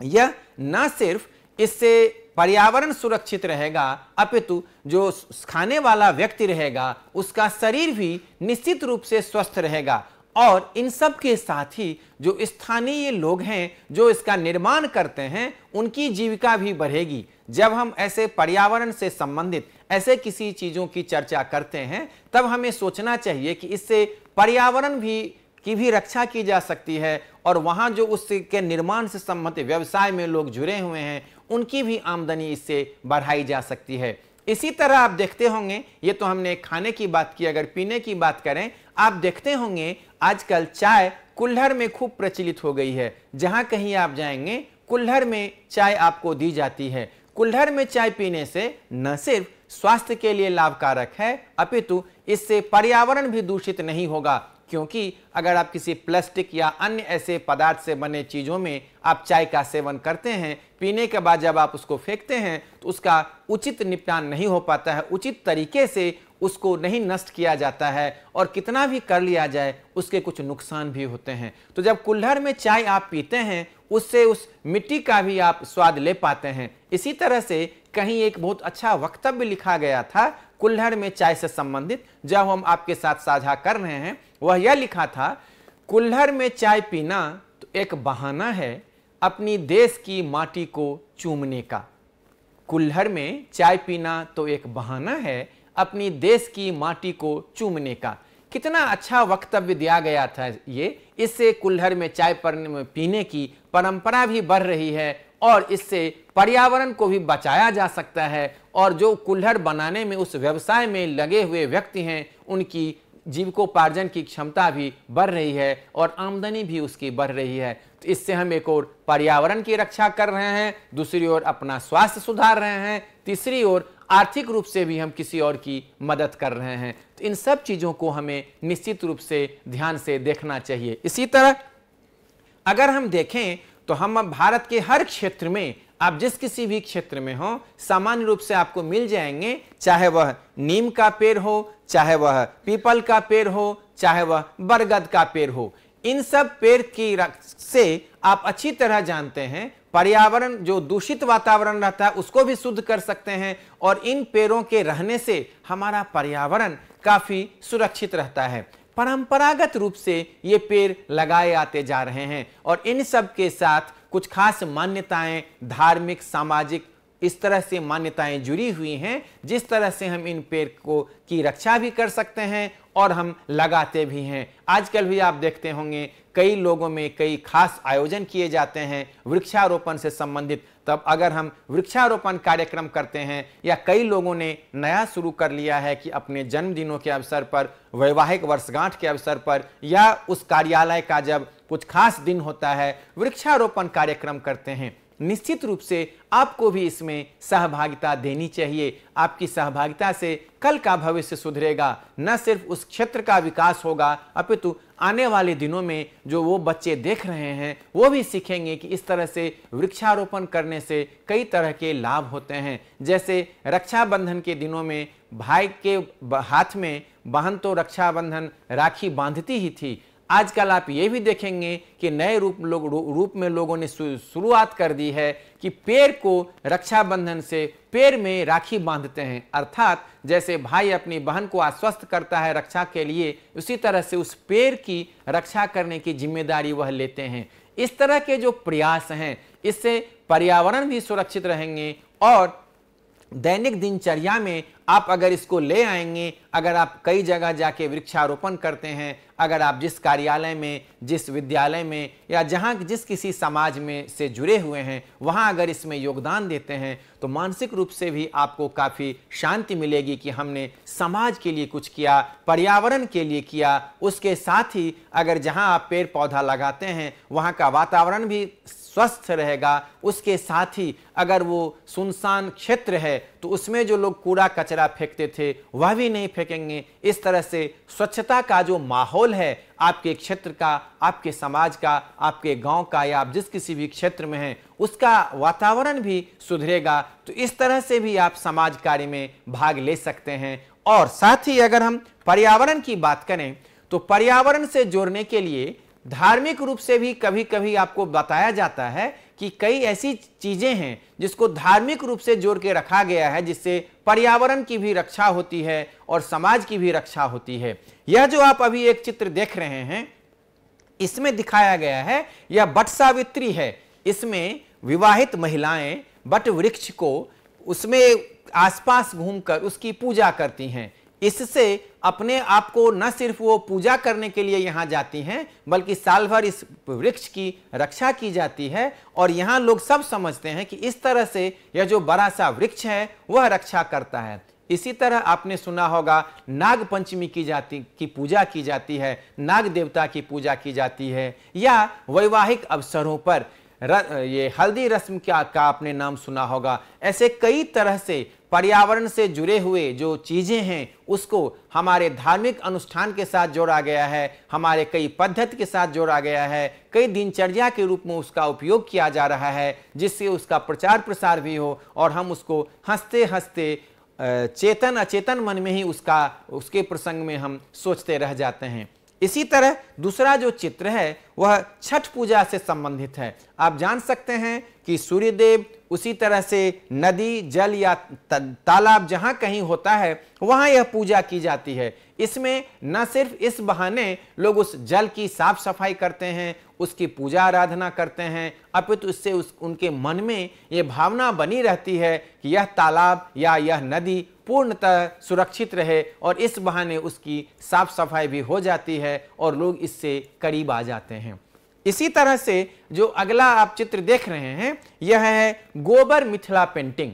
यह न सिर्फ इससे पर्यावरण सुरक्षित रहेगा अपितु जो खाने वाला व्यक्ति रहेगा उसका शरीर भी निश्चित रूप से स्वस्थ रहेगा। और इन सब के साथ ही जो स्थानीय लोग हैं जो इसका निर्माण करते हैं उनकी जीविका भी बढ़ेगी। जब हम ऐसे पर्यावरण से संबंधित ऐसे किसी चीज़ों की चर्चा करते हैं तब हमें सोचना चाहिए कि इससे पर्यावरण भी की भी रक्षा की जा सकती है और वहाँ जो उसके निर्माण से संबंधित व्यवसाय में लोग जुड़े हुए हैं उनकी भी आमदनी इससे बढ़ाई जा सकती है। इसी तरह आप देखते होंगे, ये तो हमने खाने की बात की, अगर पीने की बात करें आप देखते होंगे आजकल चाय कुल्हड़ में खूब प्रचलित हो गई है। जहाँ कहीं आप जाएंगे कुल्हड़ में चाय आपको दी जाती है। कुल्हड़ में चाय पीने से न सिर्फ स्वास्थ्य के लिए लाभकारक है अपितु इससे पर्यावरण भी दूषित नहीं होगा, क्योंकि अगर आप किसी प्लास्टिक या अन्य ऐसे पदार्थ से बने चीज़ों में आप चाय का सेवन करते हैं, पीने के बाद जब आप उसको फेंकते हैं तो उसका उचित निपटान नहीं हो पाता है, उचित तरीके से उसको नहीं नष्ट किया जाता है और कितना भी कर लिया जाए उसके कुछ नुकसान भी होते हैं। तो जब कुल्हड़ में चाय आप पीते हैं उससे उस मिट्टी का भी आप स्वाद ले पाते हैं। इसी तरह से कहीं एक बहुत अच्छा वक्तव्य लिखा गया था कुल्हड़ में चाय से संबंधित, जब हम आपके साथ साझा कर रहे हैं, वह यह लिखा था, कुल्हड़ में चाय पीना तो एक बहाना है अपनी देश की माटी को चूमने का। कुल्हड़ में चाय पीना तो एक बहाना है अपनी देश की माटी को चूमने का। कितना अच्छा वक्तव्य दिया गया था ये। इससे कुल्हड़ में चाय पीने की परंपरा भी बढ़ रही है और इससे पर्यावरण को भी बचाया जा सकता है और जो कुल्हड़ बनाने में उस व्यवसाय में लगे हुए व्यक्ति हैं उनकी जीविकोपार्जन की क्षमता भी बढ़ रही है और आमदनी भी उसकी बढ़ रही है। तो इससे हम एक ओर पर्यावरण की रक्षा कर रहे हैं, दूसरी ओर अपना स्वास्थ्य सुधार रहे हैं, तीसरी ओर आर्थिक रूप से भी हम किसी और की मदद कर रहे हैं। तो इन सब चीज़ों को हमें निश्चित रूप से ध्यान से देखना चाहिए। इसी तरह अगर हम देखें तो हम भारत के हर क्षेत्र में, आप जिस किसी भी क्षेत्र में हो सामान्य रूप से आपको मिल जाएंगे, चाहे वह नीम का पेड़ हो, चाहे वह पीपल का पेड़ हो, चाहे वह बरगद का पेड़ हो। इन सब पेड़ की से आप अच्छी तरह जानते हैं पर्यावरण जो दूषित वातावरण रहता है उसको भी शुद्ध कर सकते हैं और इन पेड़ों के रहने से हमारा पर्यावरण काफ़ी सुरक्षित रहता है। परंपरागत रूप से ये पेड़ लगाए आते जा रहे हैं और इन सब के साथ कुछ खास मान्यताएं, धार्मिक, सामाजिक, इस तरह से मान्यताएं जुड़ी हुई हैं जिस तरह से हम इन पेड़ को की रक्षा भी कर सकते हैं और हम लगाते भी हैं। आजकल भी आप देखते होंगे कई लोगों में कई खास आयोजन किए जाते हैं वृक्षारोपण से संबंधित। तब अगर हम वृक्षारोपण कार्यक्रम करते हैं या कई लोगों ने नया शुरू कर लिया है कि अपने जन्मदिनों के अवसर पर, वैवाहिक वर्षगांठ के अवसर पर या उस कार्यालय का जब कुछ खास दिन होता है वृक्षारोपण कार्यक्रम करते हैं, निश्चित रूप से आपको भी इसमें सहभागिता देनी चाहिए। आपकी सहभागिता से कल का भविष्य सुधरेगा, न सिर्फ उस क्षेत्र का विकास होगा अपितु आने वाले दिनों में जो वो बच्चे देख रहे हैं वो भी सीखेंगे कि इस तरह से वृक्षारोपण करने से कई तरह के लाभ होते हैं। जैसे रक्षाबंधन के दिनों में भाई के हाथ में बहन तो रक्षाबंधन राखी बांधती ही थी, आजकल आप ये भी देखेंगे कि नए रूप लोग रूप में लोगों ने शुरुआत कर दी है कि पेड़ को रक्षाबंधन से पेड़ में राखी बांधते हैं। अर्थात जैसे भाई अपनी बहन को आश्वस्त करता है रक्षा के लिए, उसी तरह से उस पेड़ की रक्षा करने की जिम्मेदारी वह लेते हैं। इस तरह के जो प्रयास हैं इससे पर्यावरण भी सुरक्षित रहेंगे और दैनिक दिनचर्या में आप अगर इसको ले आएंगे, अगर आप कई जगह जाके वृक्षारोपण करते हैं, अगर आप जिस कार्यालय में, जिस विद्यालय में या जहाँ जिस किसी समाज में से जुड़े हुए हैं वहाँ अगर इसमें योगदान देते हैं तो मानसिक रूप से भी आपको काफ़ी शांति मिलेगी कि हमने समाज के लिए कुछ किया, पर्यावरण के लिए किया। उसके साथ ही अगर जहाँ आप पेड़ पौधा लगाते हैं वहाँ का वातावरण भी स्वस्थ रहेगा। उसके साथ ही अगर वो सुनसान क्षेत्र है तो उसमें जो लोग कूड़ा कचरा फेंकते थे वह भी नहीं फेंकेंगे। इस तरह से स्वच्छता का जो माहौल है आपके क्षेत्र का, आपके समाज का, आपके गांव का या आप जिस किसी भी क्षेत्र में हैं उसका वातावरण भी सुधरेगा। तो इस तरह से भी आप समाज कार्य में भाग ले सकते हैं। और साथ ही अगर हम पर्यावरण की बात करें तो पर्यावरण से जोड़ने के लिए धार्मिक रूप से भी कभी कभी आपको बताया जाता है कि कई ऐसी चीजें हैं जिसको धार्मिक रूप से जोड़ के रखा गया है, जिससे पर्यावरण की भी रक्षा होती है और समाज की भी रक्षा होती है। यह जो आप अभी एक चित्र देख रहे हैं इसमें दिखाया गया है यह बट सावित्री है। इसमें विवाहित महिलाएं बट वृक्ष को उसमें आसपास घूमकर उसकी पूजा करती हैं। इससे अपने आप को न सिर्फ वो पूजा करने के लिए यहाँ जाती हैं बल्कि साल भर इस वृक्ष की रक्षा की जाती है। और यहाँ लोग सब समझते हैं कि इस तरह से यह जो बड़ा सा वृक्ष है वह रक्षा करता है। इसी तरह आपने सुना होगा नाग पंचमी की जाती की पूजा की जाती है, नाग देवता की पूजा की जाती है, या वैवाहिक अवसरों पर ये हल्दी रस्म का का आपने नाम सुना होगा। ऐसे कई तरह से पर्यावरण से जुड़े हुए जो चीज़ें हैं उसको हमारे धार्मिक अनुष्ठान के साथ जोड़ा गया है, हमारे कई पद्धति के साथ जोड़ा गया है, कई दिनचर्या के रूप में उसका उपयोग किया जा रहा है, जिससे उसका प्रचार प्रसार भी हो और हम उसको हंसते हंसते चेतन अचेतन मन में ही उसका उसके प्रसंग में हम सोचते रह जाते हैं। इसी तरह दूसरा जो चित्र है वह छठ पूजा से संबंधित है। आप जान सकते हैं कि सूर्यदेव उसी तरह से नदी जल या तालाब जहाँ कहीं होता है वहाँ यह पूजा की जाती है। इसमें न सिर्फ इस बहाने लोग उस जल की साफ सफाई करते हैं, उसकी पूजा आराधना करते हैं, अपितु इससे उस उनके मन में ये भावना बनी रहती है कि यह तालाब या यह नदी पूर्णतः सुरक्षित रहे और इस बहाने उसकी साफ सफाई भी हो जाती है और लोग इससे करीब आ जाते हैं। इसी तरह से जो अगला आप चित्र देख रहे हैं यह है गोबर मिथिला पेंटिंग।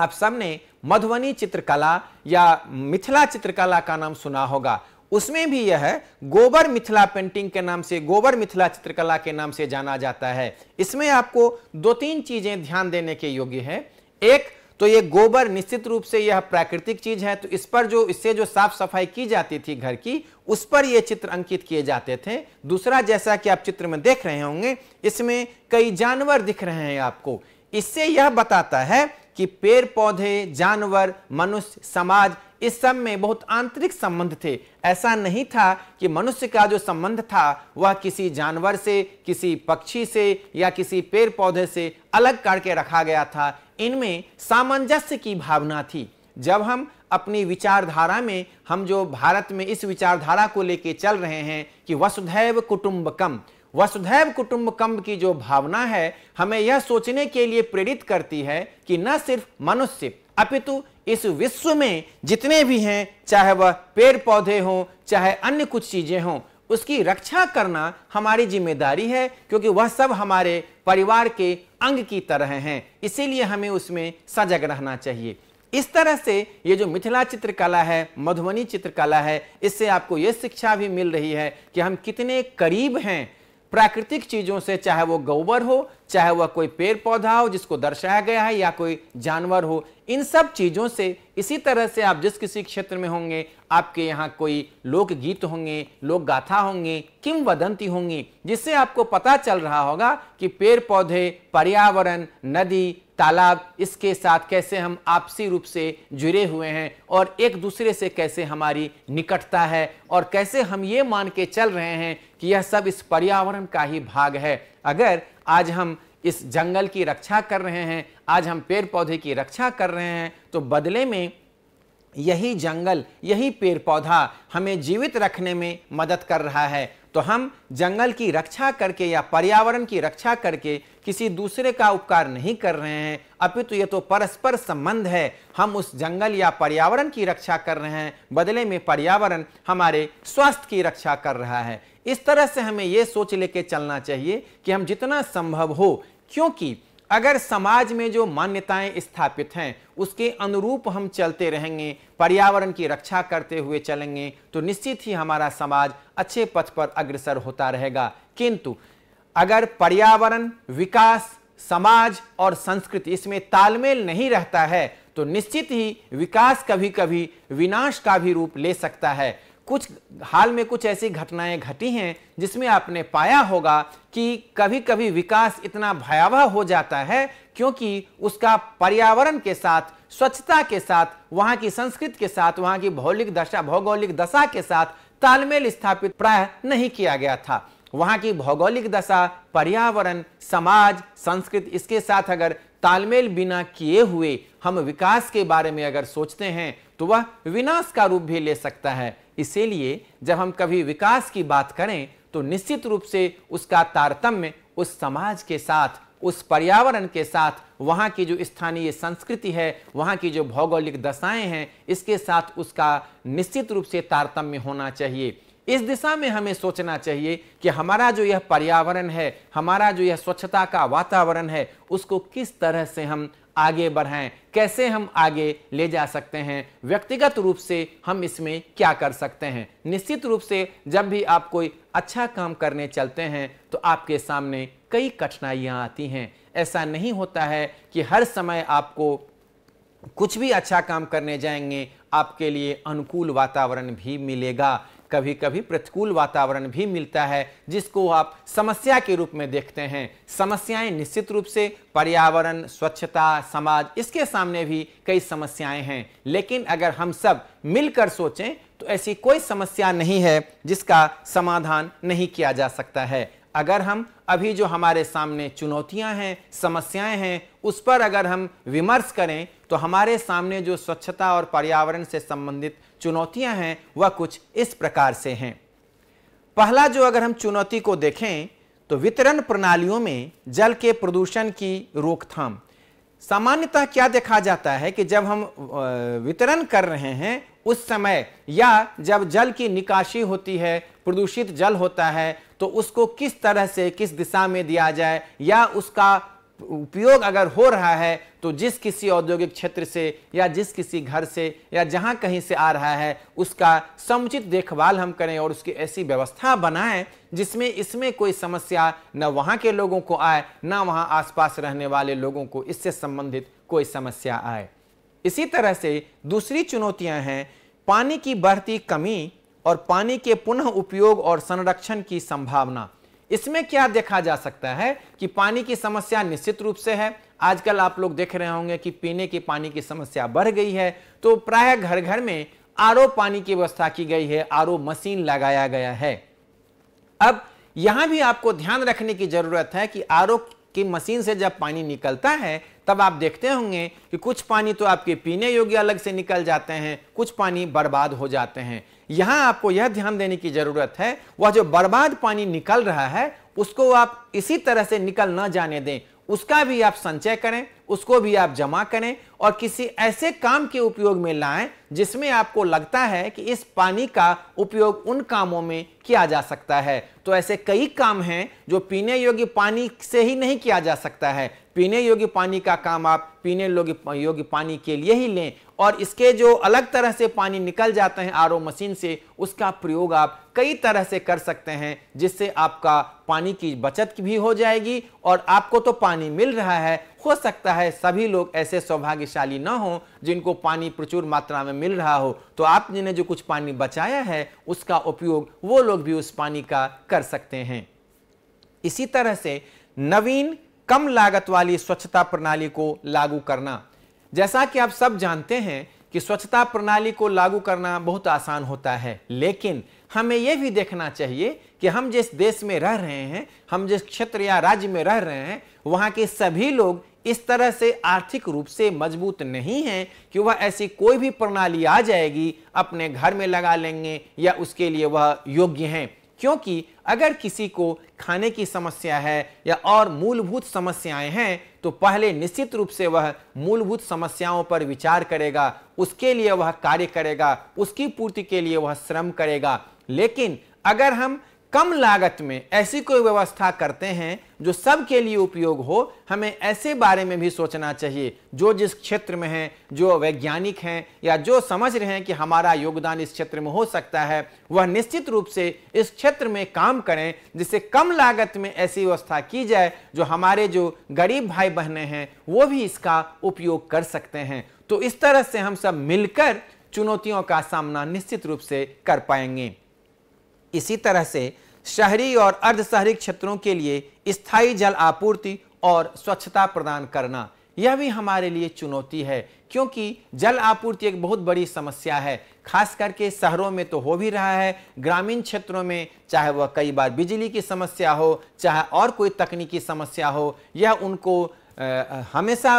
आप सबने मधुबनी चित्रकला या मिथिला चित्रकला का नाम सुना होगा। उसमें भी यह गोबर मिथिला पेंटिंग के नाम से, गोबर मिथिला चित्रकला के नाम से जाना जाता है। इसमें आपको दो तीन चीजें ध्यान देने के योग्य है। एक तो ये गोबर निश्चित रूप से यह प्राकृतिक चीज है, तो इस पर जो इससे जो साफ सफाई की जाती थी घर की उस पर ये चित्र अंकित किए जाते थे। दूसरा, जैसा कि आप चित्र में देख रहे होंगे इसमें कई जानवर दिख रहे हैं आपको। इससे यह बताता है कि पेड़ पौधे, जानवर, मनुष्य, समाज, इस सब में बहुत आंतरिक संबंध थे। ऐसा नहीं था कि मनुष्य का जो संबंध था वह किसी जानवर से, किसी पक्षी से या किसी पेड़ पौधे से अलग करके रखा गया था। इनमें सामंजस्य की भावना थी। जब हम अपनी विचारधारा में, हम जो भारत में इस विचारधारा को लेके चल रहे हैं कि वसुधैव कुटुम्बकम, वसुधैव कुटुम्बकम की जो भावना है हमें यह सोचने के लिए प्रेरित करती है कि न सिर्फ मनुष्य अपितु इस विश्व में जितने भी हैं, चाहे वह पेड़ पौधे हों चाहे अन्य कुछ चीजें हों, उसकी रक्षा करना हमारी जिम्मेदारी है, क्योंकि वह सब हमारे परिवार के अंग की तरह हैं। इसीलिए हमें उसमें सजग रहना चाहिए। इस तरह से ये जो मिथिला चित्रकला है, मधुबनी चित्रकला है, इससे आपको ये शिक्षा भी मिल रही है कि हम कितने करीब हैं प्राकृतिक चीज़ों से, चाहे वो गोबर हो, चाहे वह कोई पेड़ पौधा हो जिसको दर्शाया गया है या कोई जानवर हो, इन सब चीज़ों से। इसी तरह से आप जिस किसी क्षेत्र में होंगे, आपके यहाँ कोई लोकगीत होंगे, लोक गाथा होंगे, किंवदंती होंगी, जिससे आपको पता चल रहा होगा कि पेड़ पौधे, पर्यावरण, नदी, तालाब, इसके साथ कैसे हम आपसी रूप से जुड़े हुए हैं और एक दूसरे से कैसे हमारी निकटता है और कैसे हम ये मान के चल रहे हैं कि यह सब इस पर्यावरण का ही भाग है। अगर आज हम इस जंगल की रक्षा कर रहे हैं, आज हम पेड़ पौधे की रक्षा कर रहे हैं, तो बदले में यही जंगल, यही पेड़ पौधा हमें जीवित रखने में मदद कर रहा है। तो हम जंगल की रक्षा करके या पर्यावरण की रक्षा करके किसी दूसरे का उपकार नहीं कर रहे हैं, अपितु ये तो परस्पर संबंध है। हम उस जंगल या पर्यावरण की रक्षा कर रहे हैं, बदले में पर्यावरण हमारे स्वास्थ्य की रक्षा कर रहा है। इस तरह से हमें ये सोच लेके चलना चाहिए कि हम जितना संभव हो, क्योंकि अगर समाज में जो मान्यताएं स्थापित हैं उसके अनुरूप हम चलते रहेंगे, पर्यावरण की रक्षा करते हुए चलेंगे, तो निश्चित ही हमारा समाज अच्छे पथ पर अग्रसर होता रहेगा। किंतु अगर पर्यावरण, विकास, समाज और संस्कृति इसमें तालमेल नहीं रहता है तो निश्चित ही विकास कभी कभी विनाश का भी रूप ले सकता है। कुछ हाल में कुछ ऐसी घटनाएं घटी हैं जिसमें आपने पाया होगा कि कभी कभी विकास इतना भयावह हो जाता है क्योंकि उसका पर्यावरण के साथ, स्वच्छता के साथ, वहाँ की संस्कृति के साथ, वहाँ की भौगोलिक दशा भौगोलिक दशा के साथ तालमेल स्थापित प्राय नहीं किया गया था। वहाँ की भौगोलिक दशा, पर्यावरण, समाज, संस्कृति, इसके साथ अगर तालमेल बिना किए हुए हम विकास के बारे में अगर सोचते हैं तो वह विनाश का रूप भी ले सकता है। इसीलिए जब हम कभी विकास की बात करें तो निश्चित रूप से उसका तारतम्य उस समाज के साथ, उस पर्यावरण के साथ, वहाँ की जो स्थानीय संस्कृति है, वहाँ की जो भौगोलिक दशाएं हैं, इसके साथ उसका निश्चित रूप से तारतम्य होना चाहिए। इस दिशा में हमें सोचना चाहिए कि हमारा जो यह पर्यावरण है, हमारा जो यह स्वच्छता का वातावरण है, उसको किस तरह से हम आगे बढ़ाएं, कैसे हम आगे ले जा सकते हैं, व्यक्तिगत रूप से हम इसमें क्या कर सकते हैं। निश्चित रूप से जब भी आप कोई अच्छा काम करने चलते हैं तो आपके सामने कई कठिनाइयाँ आती हैं। ऐसा नहीं होता है कि हर समय आपको कुछ भी अच्छा काम करने जाएंगे आपके लिए अनुकूल वातावरण भी मिलेगा, कभी कभी प्रतिकूल वातावरण भी मिलता है जिसको आप समस्या के रूप में देखते हैं। समस्याएं निश्चित रूप से पर्यावरण, स्वच्छता, समाज, इसके सामने भी कई समस्याएं हैं, लेकिन अगर हम सब मिलकर सोचें तो ऐसी कोई समस्या नहीं है जिसका समाधान नहीं किया जा सकता है। अगर हम अभी जो हमारे सामने चुनौतियां हैं, समस्याएं हैं, उस पर अगर हम विमर्श करें तो हमारे सामने जो स्वच्छता और पर्यावरण से संबंधित चुनौतियां हैं वह कुछ इस प्रकार से हैं। पहला जो अगर हम चुनौती को देखें तो वितरण प्रणालियों में जल के प्रदूषण की रोकथाम। सामान्यतः क्या देखा जाता है कि जब हम वितरण कर रहे हैं उस समय या जब जल की निकासी होती है, प्रदूषित जल होता है, तो उसको किस तरह से, किस दिशा में दिया जाए, या उसका उपयोग अगर हो रहा है तो जिस किसी औद्योगिक क्षेत्र से या जिस किसी घर से या जहां कहीं से आ रहा है उसका समुचित देखभाल हम करें और उसकी ऐसी व्यवस्था बनाएं जिसमें इसमें कोई समस्या न वहां के लोगों को आए, न वहां आसपास रहने वाले लोगों को इससे संबंधित कोई समस्या आए। इसी तरह से दूसरी चुनौतियां हैं पानी की बढ़ती कमी और पानी के पुनः उपयोग और संरक्षण की संभावना। इसमें क्या देखा जा सकता है कि पानी की समस्या निश्चित रूप से है। आजकल आप लोग देख रहे होंगे कि पीने के पानी की समस्या बढ़ गई है, तो प्राय घर घर में आर ओ पानी की व्यवस्था की गई है, आर ओ मशीन लगाया गया है। अब यहां भी आपको ध्यान रखने की जरूरत है कि आर ओ की मशीन से जब पानी निकलता है तब आप देखते होंगे कि कुछ पानी तो आपके पीने योग्य अलग से निकल जाते हैं, कुछ पानी बर्बाद हो जाते हैं। यहाँ आपको यह ध्यान देने की जरूरत है वह जो बर्बाद पानी निकल रहा है उसको आप इसी तरह से निकल ना जाने दें, उसका भी आप संचय करें, उसको भी आप जमा करें और किसी ऐसे काम के उपयोग में लाएं जिसमें आपको लगता है कि इस पानी का उपयोग उन कामों में किया जा सकता है। तो ऐसे कई काम हैं जो पीने योग्य पानी से ही नहीं किया जा सकता है। पीने योग्य पानी का काम आप पीने योग्य पानी के लिए ही लें और इसके जो अलग तरह से पानी निकल जाते हैं आर ओ मशीन से उसका प्रयोग आप कई तरह से कर सकते हैं जिससे आपका पानी की बचत भी हो जाएगी और आपको तो पानी मिल रहा है। हो सकता है सभी लोग ऐसे सौभाग्यशाली ना हो जिनको पानी प्रचुर मात्रा में मिल रहा हो, तो आपने जो कुछ पानी बचाया है उसका उपयोग वो लोग भी उस पानी का कर सकते हैं। इसी तरह से नवीन कम लागत वाली स्वच्छता प्रणाली को लागू करना। जैसा कि आप सब जानते हैं कि स्वच्छता प्रणाली को लागू करना बहुत आसान होता है, लेकिन हमें यह भी देखना चाहिए कि हम जिस देश में रह रहे हैं, हम जिस क्षेत्र या राज्य में रह रहे हैं, वहाँ के सभी लोग इस तरह से आर्थिक रूप से मजबूत नहीं हैं कि वह ऐसी कोई भी प्रणाली आ जाएगी अपने घर में लगा लेंगे या उसके लिए वह योग्य हैं। क्योंकि अगर किसी को खाने की समस्या है या और मूलभूत समस्याएं हैं तो पहले निश्चित रूप से वह मूलभूत समस्याओं पर विचार करेगा, उसके लिए वह कार्य करेगा, उसकी पूर्ति के लिए वह श्रम करेगा। लेकिन अगर हम कम लागत में ऐसी कोई व्यवस्था करते हैं जो सबके लिए उपयोग हो, हमें ऐसे बारे में भी सोचना चाहिए। जो जिस क्षेत्र में हैं, जो वैज्ञानिक हैं या जो समझ रहे हैं कि हमारा योगदान इस क्षेत्र में हो सकता है, वह निश्चित रूप से इस क्षेत्र में काम करें जिससे कम लागत में ऐसी व्यवस्था की जाए जो हमारे जो गरीब भाई बहने हैं वो भी इसका उपयोग कर सकते हैं। तो इस तरह से हम सब मिलकर चुनौतियों का सामना निश्चित रूप से कर पाएंगे। इसी तरह से शहरी और अर्ध शहरी क्षेत्रों के लिए स्थायी जल आपूर्ति और स्वच्छता प्रदान करना। यह भी हमारे लिए चुनौती है, क्योंकि जल आपूर्ति एक बहुत बड़ी समस्या है। खास करके शहरों में तो हो भी रहा है, ग्रामीण क्षेत्रों में चाहे वह कई बार बिजली की समस्या हो, चाहे और कोई तकनीकी समस्या हो, यह उनको हमेशा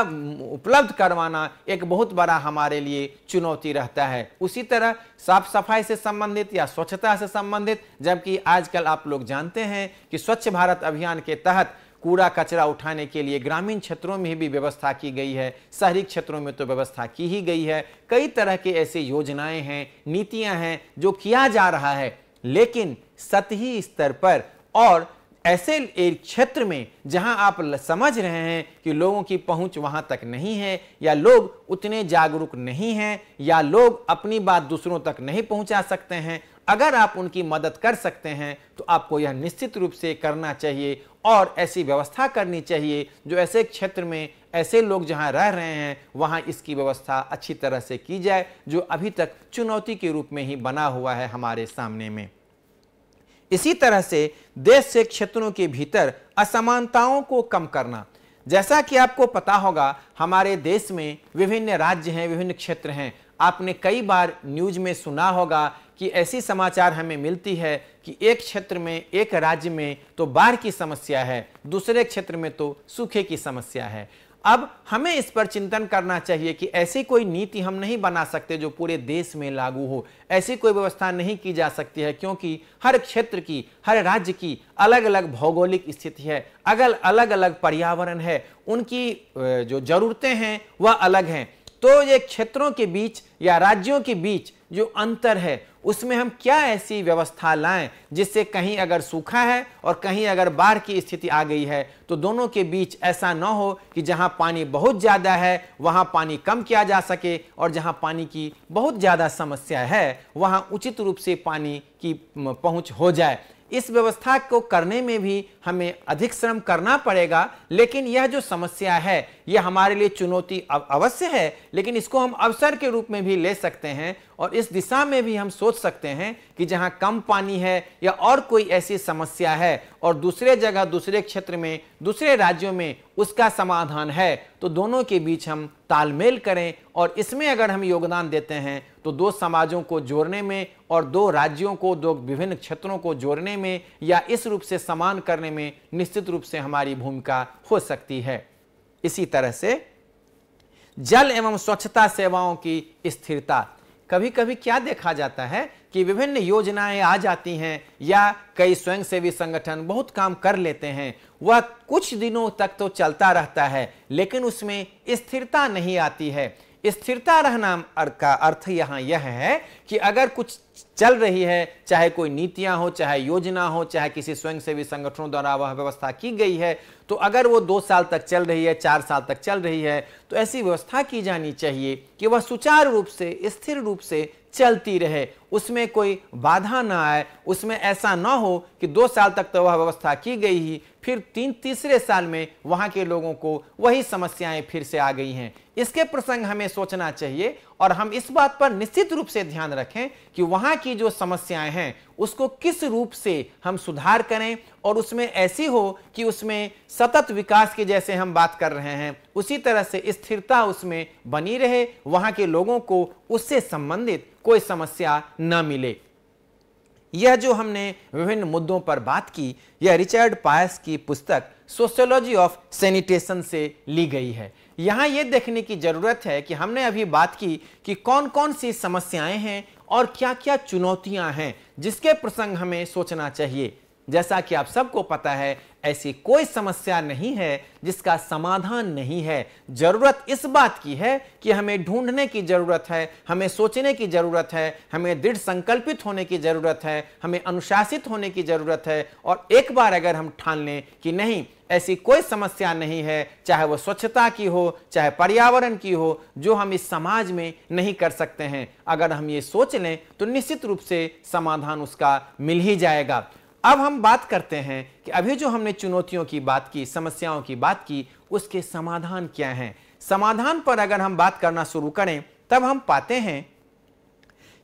उपलब्ध करवाना एक बहुत बड़ा हमारे लिए चुनौती रहता है। उसी तरह साफ सफाई से संबंधित या स्वच्छता से संबंधित, जबकि आजकल आप लोग जानते हैं कि स्वच्छ भारत अभियान के तहत कूड़ा कचरा उठाने के लिए ग्रामीण क्षेत्रों में भी व्यवस्था की गई है, शहरी क्षेत्रों में तो व्यवस्था की ही गई है। कई तरह के ऐसे योजनाएं हैं, नीतियां हैं जो किया जा रहा है, लेकिन सतही स्तर पर और ऐसे एक क्षेत्र में जहां आप समझ रहे हैं कि लोगों की पहुंच वहां तक नहीं है, या लोग उतने जागरूक नहीं हैं, या लोग अपनी बात दूसरों तक नहीं पहुंचा सकते हैं, अगर आप उनकी मदद कर सकते हैं तो आपको यह निश्चित रूप से करना चाहिए और ऐसी व्यवस्था करनी चाहिए जो ऐसे क्षेत्र में ऐसे लोग जहां रह रहे हैं वहां इसकी व्यवस्था अच्छी तरह से की जाए, जो अभी तक चुनौती के रूप में ही बना हुआ है हमारे सामने में। इसी तरह से देश से क्षेत्रों के भीतर असमानताओं को कम करना। जैसा कि आपको पता होगा हमारे देश में विभिन्न राज्य हैं, विभिन्न क्षेत्र हैं। आपने कई बार न्यूज में सुना होगा कि ऐसी समाचार हमें मिलती है कि एक क्षेत्र में, एक राज्य में तो बाढ़ की समस्या है, दूसरे क्षेत्र में तो सूखे की समस्या है। अब हमें इस पर चिंतन करना चाहिए कि ऐसी कोई नीति हम नहीं बना सकते जो पूरे देश में लागू हो, ऐसी कोई व्यवस्था नहीं की जा सकती है, क्योंकि हर क्षेत्र की, हर राज्य की अलग अलग भौगोलिक स्थिति है, अगर अलग अलग पर्यावरण है, उनकी जो जरूरतें हैं वह अलग हैं। तो ये क्षेत्रों के बीच या राज्यों के बीच जो अंतर है उसमें हम क्या ऐसी व्यवस्था लाएं जिससे कहीं अगर सूखा है और कहीं अगर बाढ़ की स्थिति आ गई है तो दोनों के बीच ऐसा ना हो कि जहां पानी बहुत ज़्यादा है वहां पानी कम किया जा सके, और जहां पानी की बहुत ज़्यादा समस्या है वहां उचित रूप से पानी की पहुंच हो जाए। इस व्यवस्था को करने में भी हमें अधिक श्रम करना पड़ेगा, लेकिन यह जो समस्या है यह हमारे लिए चुनौती अवश्य है, लेकिन इसको हम अवसर के रूप में भी ले सकते हैं और इस दिशा में भी हम सोच सकते हैं कि जहां कम पानी है या और कोई ऐसी समस्या है और दूसरे जगह, दूसरे क्षेत्र में, दूसरे राज्यों में उसका समाधान है, तो दोनों के बीच हम तालमेल करें। और इसमें अगर हम योगदान देते हैं तो दो समाजों को जोड़ने में और दो राज्यों को, दो विभिन्न क्षेत्रों को जोड़ने में या इस रूप से समान करने में निश्चित रूप से हमारी भूमिका हो सकती है। इसी तरह से जल एवं स्वच्छता सेवाओं की स्थिरता। कभी कभी क्या देखा जाता है कि विभिन्न योजनाएं आ जाती हैं या कई स्वयंसेवी संगठन बहुत काम कर लेते हैं, वह कुछ दिनों तक तो चलता रहता है लेकिन उसमें स्थिरता नहीं आती है। स्थिरता रहना का अर्थ यहाँ यह है कि अगर कुछ चल रही है, चाहे कोई नीतियां हो, चाहे योजना हो, चाहे किसी स्वयंसेवी संगठनों द्वारा वह व्यवस्था की गई है, तो अगर वो दो साल तक चल रही है, चार साल तक चल रही है, तो ऐसी व्यवस्था की जानी चाहिए कि वह सुचारू रूप से, स्थिर रूप से चलती रहे, उसमें कोई बाधा ना आए। उसमें ऐसा ना हो कि दो साल तक तो वह व्यवस्था की गई ही, फिर तीन तीसरे साल में वहाँ के लोगों को वही समस्याएं फिर से आ गई हैं। इसके प्रसंग हमें सोचना चाहिए और हम इस बात पर निश्चित रूप से ध्यान रखें कि वहाँ की जो समस्याएं हैं उसको किस रूप से हम सुधार करें, और उसमें ऐसी हो कि उसमें सतत विकास की जैसे हम बात कर रहे हैं उसी तरह से स्थिरता उसमें बनी रहे, वहाँ के लोगों को उससे संबंधित कोई समस्या न मिले। यह जो हमने विभिन्न मुद्दों पर बात की, यह रिचर्ड पायस की पुस्तक सोशियोलॉजी ऑफ सैनिटेशन से ली गई है। यहाँ ये देखने की ज़रूरत है कि हमने अभी बात की कि कौन कौन सी समस्याएं हैं और क्या क्या चुनौतियां हैं जिसके प्रसंग हमें सोचना चाहिए। जैसा कि आप सबको पता है, ऐसी कोई समस्या नहीं है जिसका समाधान नहीं है। ज़रूरत इस बात की है कि हमें ढूंढने की ज़रूरत है, हमें सोचने की ज़रूरत है, हमें दृढ़ संकल्पित होने की ज़रूरत है, हमें अनुशासित होने की ज़रूरत है। और एक बार अगर हम ठान लें कि नहीं, ऐसी कोई समस्या नहीं है, चाहे वो स्वच्छता की हो, चाहे पर्यावरण की हो, जो हम इस समाज में नहीं कर सकते हैं, अगर हम ये सोच लें तो निश्चित रूप से समाधान उसका मिल ही जाएगा। अब हम बात करते हैं कि अभी जो हमने चुनौतियों की बात की, समस्याओं की बात की, उसके समाधान क्या हैं। समाधान पर अगर हम बात करना शुरू करें तब हम पाते हैं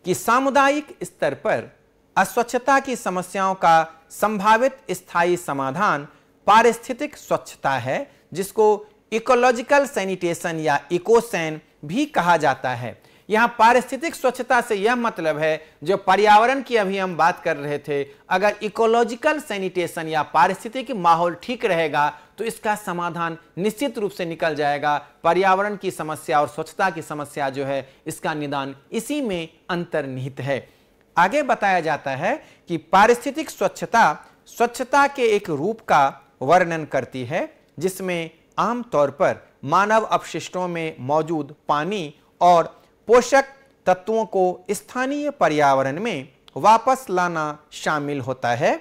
कि सामुदायिक स्तर पर अस्वच्छता की समस्याओं का संभावित स्थायी समाधान पारिस्थितिक स्वच्छता है, जिसको इकोलॉजिकल सैनिटेशन या इकोसैन भी कहा जाता है। यहाँ पारिस्थितिक स्वच्छता से यह मतलब है, जो पर्यावरण की अभी हम बात कर रहे थे, अगर इकोलॉजिकल सैनिटेशन या पारिस्थितिक माहौल ठीक रहेगा तो इसका समाधान निश्चित रूप से निकल जाएगा। पर्यावरण की समस्या और स्वच्छता की समस्या जो है, इसका निदान इसी में अंतर्निहित है। आगे बताया जाता है कि पारिस्थितिक स्वच्छता स्वच्छता के एक रूप का वर्णन करती है जिसमें आमतौर पर मानव अपशिष्टों में मौजूद पानी और पोषक तत्वों को स्थानीय पर्यावरण में वापस लाना शामिल होता है।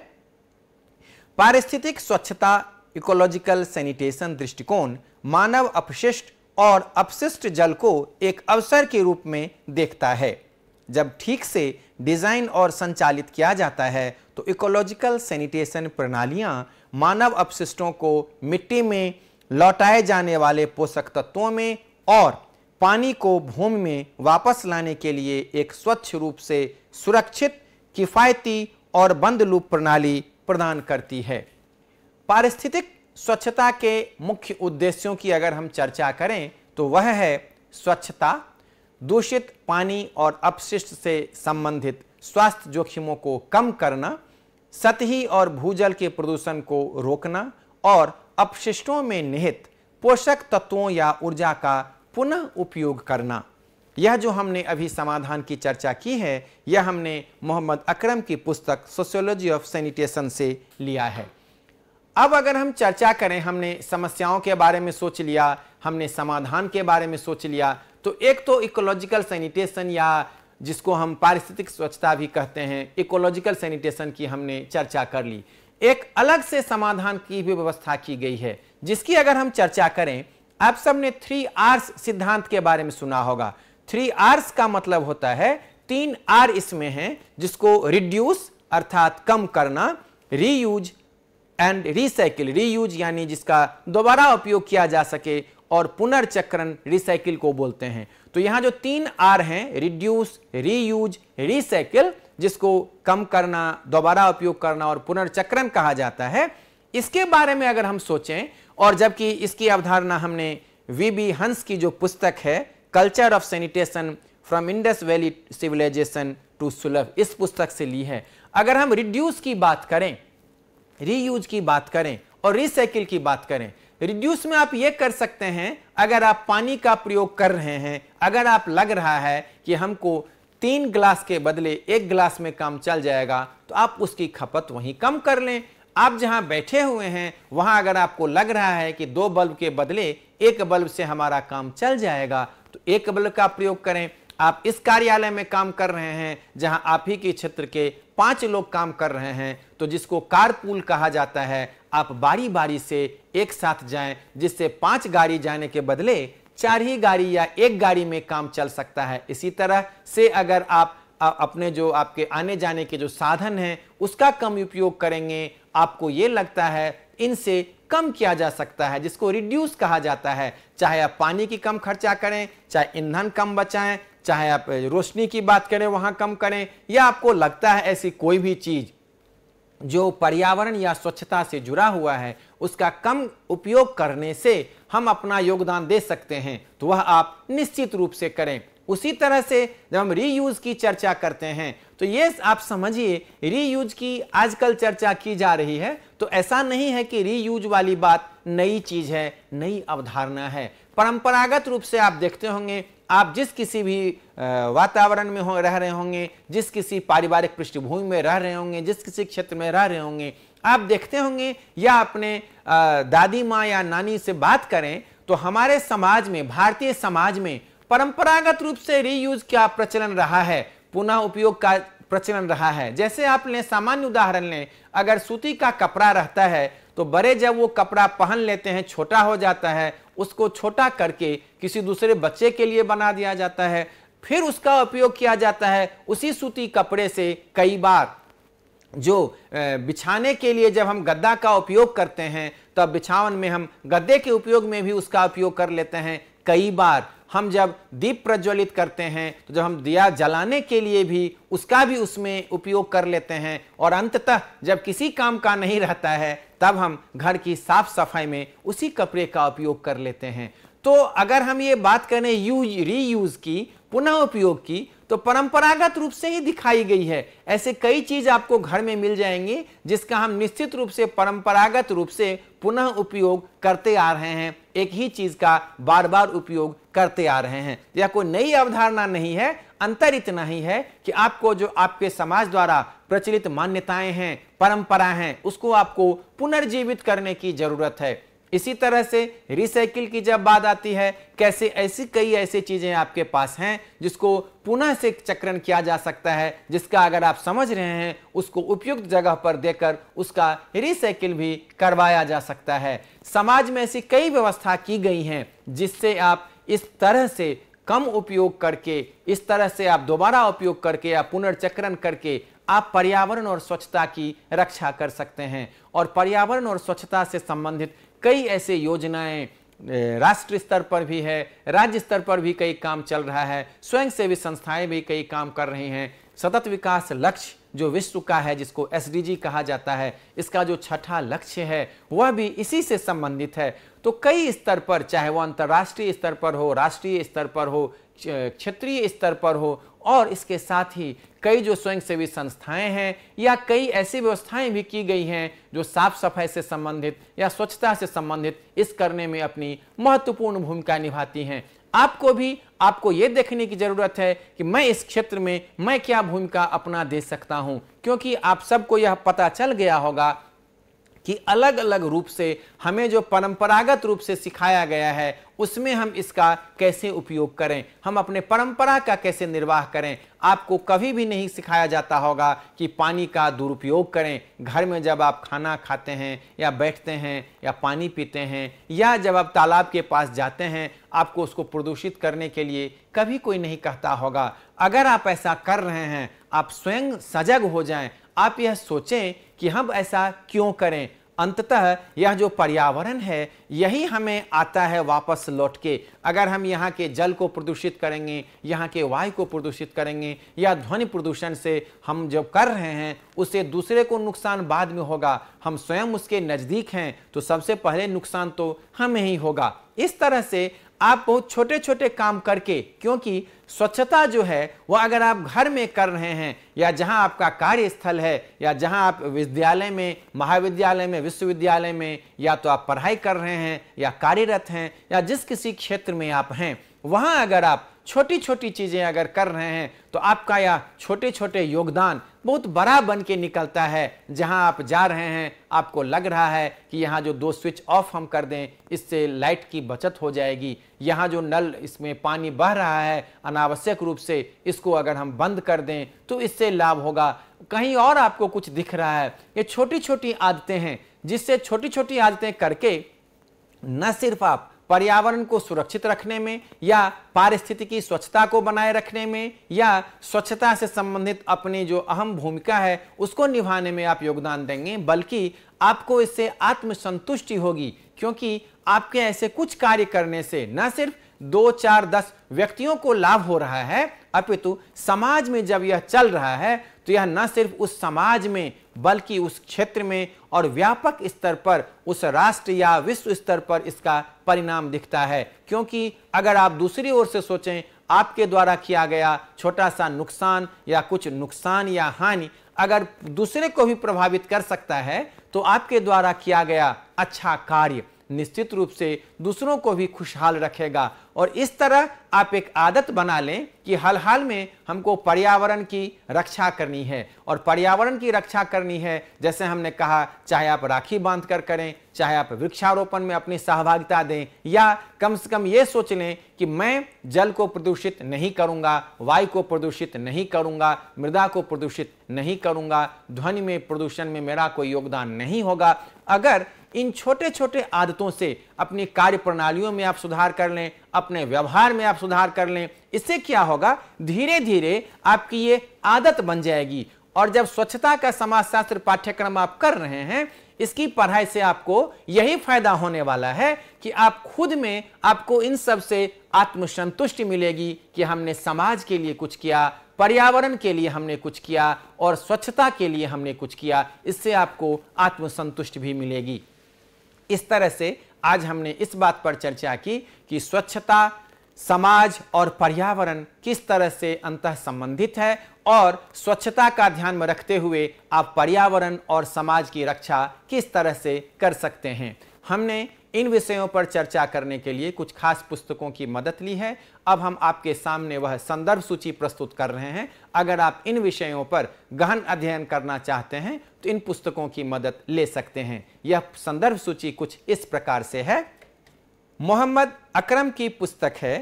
पारिस्थितिक स्वच्छता इकोलॉजिकल सैनिटेशन दृष्टिकोण मानव अपशिष्ट और अपशिष्ट जल को एक अवसर के रूप में देखता है। जब ठीक से डिजाइन और संचालित किया जाता है तो इकोलॉजिकल सैनिटेशन प्रणालियां मानव अपशिष्टों को मिट्टी में लौटाए जाने वाले पोषक तत्वों में और पानी को भूमि में वापस लाने के लिए एक स्वच्छ रूप से सुरक्षित, किफायती और बंद लूप प्रणाली प्रदान करती है। पारिस्थितिक स्वच्छता के मुख्य उद्देश्यों की अगर हम चर्चा करें तो वह है स्वच्छता, दूषित पानी और अपशिष्ट से संबंधित स्वास्थ्य जोखिमों को कम करना, सतही और भूजल के प्रदूषण को रोकना और अपशिष्टों में निहित पोषक तत्वों या ऊर्जा का पुनः उपयोग करना। यह जो हमने अभी समाधान की चर्चा की है, यह हमने मोहम्मद अकरम की पुस्तक सोशियोलॉजी ऑफ सैनिटेशन से लिया है। अब अगर हम चर्चा करें, हमने समस्याओं के बारे में सोच लिया, हमने समाधान के बारे में सोच लिया, तो एक तो इकोलॉजिकल सैनिटेशन या जिसको हम पारिस्थितिक स्वच्छता भी कहते हैं, इकोलॉजिकल सैनिटेशन की हमने चर्चा कर ली। एक अलग से समाधान की भी व्यवस्था की गई है जिसकी अगर हम चर्चा करें, आप सबने थ्री आर्स सिद्धांत के बारे में सुना होगा। थ्री आर्स का मतलब होता है, तीन आर इसमें हैं, जिसको रिड्यूस अर्थात कम करना, रीयूज एंड रिसाइकिल, रीयूज यानी जिसका दोबारा उपयोग किया जा सके, और पुनर्चक्रण रिसाइकिल को बोलते हैं। तो यहाँ जो तीन आर हैं, रिड्यूस, रीयूज, रिसाइकिल, जिसको कम करना, दोबारा उपयोग करना और पुनर्चक्रण कहा जाता है, इसके बारे में अगर हम सोचें, और जबकि इसकी अवधारणा हमने वीबी हंस की जो पुस्तक है culture of sanitation from Indus valley civilisation to Sulabh, इस पुस्तक से ली है। अगर हम रिड्यूस की बात करें, रीयूज की बात करें और रिसाइकिल की बात करें, रिड्यूस में आप ये कर सकते हैं, अगर आप पानी का प्रयोग कर रहे हैं, अगर आप लग रहा है कि हमको तीन गिलास के बदले एक गिलास में काम चल जाएगा, तो आप उसकी खपत वहीं कम कर लें। आप जहां बैठे हुए हैं वहां अगर आपको लग रहा है कि दो बल्ब के बदले एक बल्ब से हमारा काम चल जाएगा, तो एक बल्ब का प्रयोग करें। आप इस कार्यालय में काम कर रहे हैं जहां आप ही के क्षेत्र के पांच लोग काम कर रहे हैं, तो जिसको कारपूल कहा जाता है, आप बारी बारी से एक साथ जाएं, जिससे पांच गाड़ी जाने के बदले चार ही गाड़ी या एक गाड़ी में काम चल सकता है। इसी तरह से अगर आप अपने जो आपके आने जाने के जो साधन हैं उसका कम उपयोग करेंगे, आपको ये लगता है इनसे कम किया जा सकता है, जिसको रिड्यूस कहा जाता है। चाहे आप पानी की कम खर्चा करें, चाहे ईंधन कम बचाएं, चाहे आप रोशनी की बात करें वहां कम करें, या आपको लगता है ऐसी कोई भी चीज जो पर्यावरण या स्वच्छता से जुड़ा हुआ है उसका कम उपयोग करने से हम अपना योगदान दे सकते हैं, तो वह आप निश्चित रूप से करें। उसी तरह से जब हम रीयूज की चर्चा करते हैं तो ये आप समझिए, रीयूज की आजकल चर्चा की जा रही है, तो ऐसा नहीं है कि रीयूज वाली बात नई चीज है, नई अवधारणा है। परंपरागत रूप से आप देखते होंगे, आप जिस किसी भी वातावरण में हो रह रहे होंगे, जिस किसी पारिवारिक पृष्ठभूमि में रह रहे होंगे, जिस किसी क्षेत्र में रह रहे होंगे, आप देखते होंगे या अपने दादी माँ या नानी से बात करें, तो हमारे समाज में, भारतीय समाज में परंपरागत रूप से रीयूज का प्रचलन रहा है, पुनः उपयोग का प्रचलन रहा है। जैसे आप लें, सामान्य उदाहरण लें, अगर सूती का कपड़ा रहता है तो बड़े जब वो कपड़ा पहन लेते हैं, छोटा हो जाता है, उसको छोटा करके किसी दूसरे बच्चे के लिए बना दिया जाता है, फिर उसका उपयोग किया जाता है। उसी सूती कपड़े से कई बार जो बिछाने के लिए जब हम गद्दा का उपयोग करते हैं, तब बिछावन में हम गद्दे के उपयोग में भी उसका उपयोग कर लेते हैं। कई बार हम जब दीप प्रज्वलित करते हैं तो जब हम दिया जलाने के लिए भी उसका भी उसमें उपयोग कर लेते हैं। और अंततः जब किसी काम का नहीं रहता है तब हम घर की साफ सफाई में उसी कपड़े का उपयोग कर लेते हैं। तो अगर हम ये बात करें यूज रीयूज की, पुनः उपयोग की, तो परंपरागत रूप से ही दिखाई गई है। ऐसे कई चीज आपको घर में मिल जाएंगी जिसका हम निश्चित रूप से परंपरागत रूप से पुनः उपयोग करते आ रहे हैं, एक ही चीज का बार बार उपयोग करते आ रहे हैं। यह कोई नई अवधारणा नहीं है। अंतर इतना ही है कि आपको जो आपके समाज द्वारा प्रचलित मान्यताएं हैं, परंपरा हैं, उसको आपको पुनर्जीवित करने की जरूरत है। इसी तरह से रिसाइकिल की जब बात आती है, कैसे ऐसी कई ऐसी चीज़ें आपके पास हैं जिसको पुनः से चक्रण किया जा सकता है, जिसका अगर आप समझ रहे हैं उसको उपयुक्त जगह पर देकर उसका रिसाइकिल भी करवाया जा सकता है। समाज में ऐसी कई व्यवस्था की गई हैं जिससे आप इस तरह से कम उपयोग करके, इस तरह से आप दोबारा उपयोग करके या पुनर्चक्रण करके आप पर्यावरण और स्वच्छता की रक्षा कर सकते हैं। और पर्यावरण और स्वच्छता से संबंधित कई ऐसे योजनाएं राष्ट्र स्तर पर भी है, राज्य स्तर पर भी कई काम चल रहा है, स्वयंसेवी संस्थाएं भी कई काम कर रही हैं। सतत विकास लक्ष्य जो विश्व का है, जिसको एस डी जी कहा जाता है, इसका जो छठा लक्ष्य है वह भी इसी से संबंधित है। तो कई स्तर पर, चाहे वह अंतर्राष्ट्रीय स्तर पर हो, राष्ट्रीय स्तर पर हो, क्षेत्रीय स्तर पर हो, और इसके साथ ही कई जो स्वयंसेवी संस्थाएं हैं या कई ऐसी व्यवस्थाएं भी की गई हैं जो साफ सफाई से संबंधित या स्वच्छता से संबंधित इस करने में अपनी महत्वपूर्ण भूमिका निभाती हैं। आपको भी आपको ये देखने की ज़रूरत है कि मैं इस क्षेत्र में मैं क्या भूमिका अपना दे सकता हूँ, क्योंकि आप सबको यह पता चल गया होगा कि अलग अलग रूप से हमें जो परंपरागत रूप से सिखाया गया है उसमें हम इसका कैसे उपयोग करें, हम अपने परंपरा का कैसे निर्वाह करें। आपको कभी भी नहीं सिखाया जाता होगा कि पानी का दुरुपयोग करें। घर में जब आप खाना खाते हैं या बैठते हैं या पानी पीते हैं या जब आप तालाब के पास जाते हैं, आपको उसको प्रदूषित करने के लिए कभी कोई नहीं कहता होगा। अगर आप ऐसा कर रहे हैं, आप स्वयं सजग हो जाएं, आप यह सोचें कि हम ऐसा क्यों करें। अंततः यह जो पर्यावरण है यही हमें आता है वापस लौट के। अगर हम यहाँ के जल को प्रदूषित करेंगे, यहाँ के वायु को प्रदूषित करेंगे, या ध्वनि प्रदूषण से हम जो कर रहे हैं उससे दूसरे को नुकसान बाद में होगा, हम स्वयं उसके नज़दीक हैं तो सबसे पहले नुकसान तो हमें ही होगा। इस तरह से आप बहुत छोटे छोटे काम करके, क्योंकि स्वच्छता जो है वह अगर आप घर में कर रहे हैं या जहां आपका कार्यस्थल है या जहां आप विद्यालय में, महाविद्यालय में, विश्वविद्यालय में, या तो आप पढ़ाई कर रहे हैं या कार्यरत हैं या जिस किसी क्षेत्र में आप हैं, वहां अगर आप छोटी छोटी चीज़ें अगर कर रहे हैं तो आपका यह छोटे छोटे योगदान बहुत बड़ा बन के निकलता है। जहां आप जा रहे हैं आपको लग रहा है कि यहाँ जो दो स्विच ऑफ हम कर दें इससे लाइट की बचत हो जाएगी, यहाँ जो नल इसमें पानी बह रहा है अनावश्यक रूप से इसको अगर हम बंद कर दें तो इससे लाभ होगा। कहीं और आपको कुछ दिख रहा है। ये छोटी छोटी आदतें हैं जिससे छोटी छोटी आदतें करके न सिर्फ आप पर्यावरण को सुरक्षित रखने में या पारिस्थितिकी स्वच्छता को बनाए रखने में या स्वच्छता से संबंधित अपनी जो अहम भूमिका है उसको निभाने में आप योगदान देंगे, बल्कि आपको इससे आत्मसंतुष्टि होगी। क्योंकि आपके ऐसे कुछ कार्य करने से न सिर्फ दो चार दस व्यक्तियों को लाभ हो रहा है, अपितु समाज में जब यह चल रहा है तो यह न सिर्फ उस समाज में बल्कि उस क्षेत्र में और व्यापक स्तर पर, उस राष्ट्र या विश्व स्तर पर इसका परिणाम दिखता है। क्योंकि अगर आप दूसरी ओर से सोचें, आपके द्वारा किया गया छोटा सा नुकसान या कुछ नुकसान या हानि अगर दूसरे को भी प्रभावित कर सकता है तो आपके द्वारा किया गया अच्छा कार्य निश्चित रूप से दूसरों को भी खुशहाल रखेगा। और इस तरह आप एक आदत बना लें कि हाल हाल में हमको पर्यावरण की रक्षा करनी है। और पर्यावरण की रक्षा करनी है, जैसे हमने कहा, चाहे आप राखी बांधकर करें, चाहे आप वृक्षारोपण में अपनी सहभागिता दें, या कम से कम ये सोच लें कि मैं जल को प्रदूषित नहीं करूँगा, वायु को प्रदूषित नहीं करूँगा, मृदा को प्रदूषित नहीं करूँगा, ध्वनि में प्रदूषण में मेरा कोई योगदान नहीं होगा। अगर इन छोटे छोटे आदतों से अपनी कार्य प्रणालियों में आप सुधार कर लें, अपने व्यवहार में आप सुधार कर लें, इससे क्या होगा, धीरे धीरे आपकी ये आदत बन जाएगी। और जब स्वच्छता का समाजशास्त्र पाठ्यक्रम आप कर रहे हैं, इसकी पढ़ाई से आपको यही फायदा होने वाला है कि आप खुद में आपको इन सब से आत्मसंतुष्टि मिलेगी कि हमने समाज के लिए कुछ किया, पर्यावरण के लिए हमने कुछ किया और स्वच्छता के लिए हमने कुछ किया, इससे आपको आत्मसंतुष्टि भी मिलेगी। इस तरह से आज हमने इस बात पर चर्चा की कि स्वच्छता, समाज और पर्यावरण किस तरह से अंतः संबंधित है और स्वच्छता का ध्यान में रखते हुए आप पर्यावरण और समाज की रक्षा किस तरह से कर सकते हैं। हमने इन विषयों पर चर्चा करने के लिए कुछ खास पुस्तकों की मदद ली है। अब हम आपके सामने वह संदर्भ सूची प्रस्तुत कर रहे हैं। अगर आप इन विषयों पर गहन अध्ययन करना चाहते हैं तो इन पुस्तकों की मदद ले सकते हैं। यह संदर्भ सूची कुछ इस प्रकार से है। मोहम्मद अकरम की पुस्तक है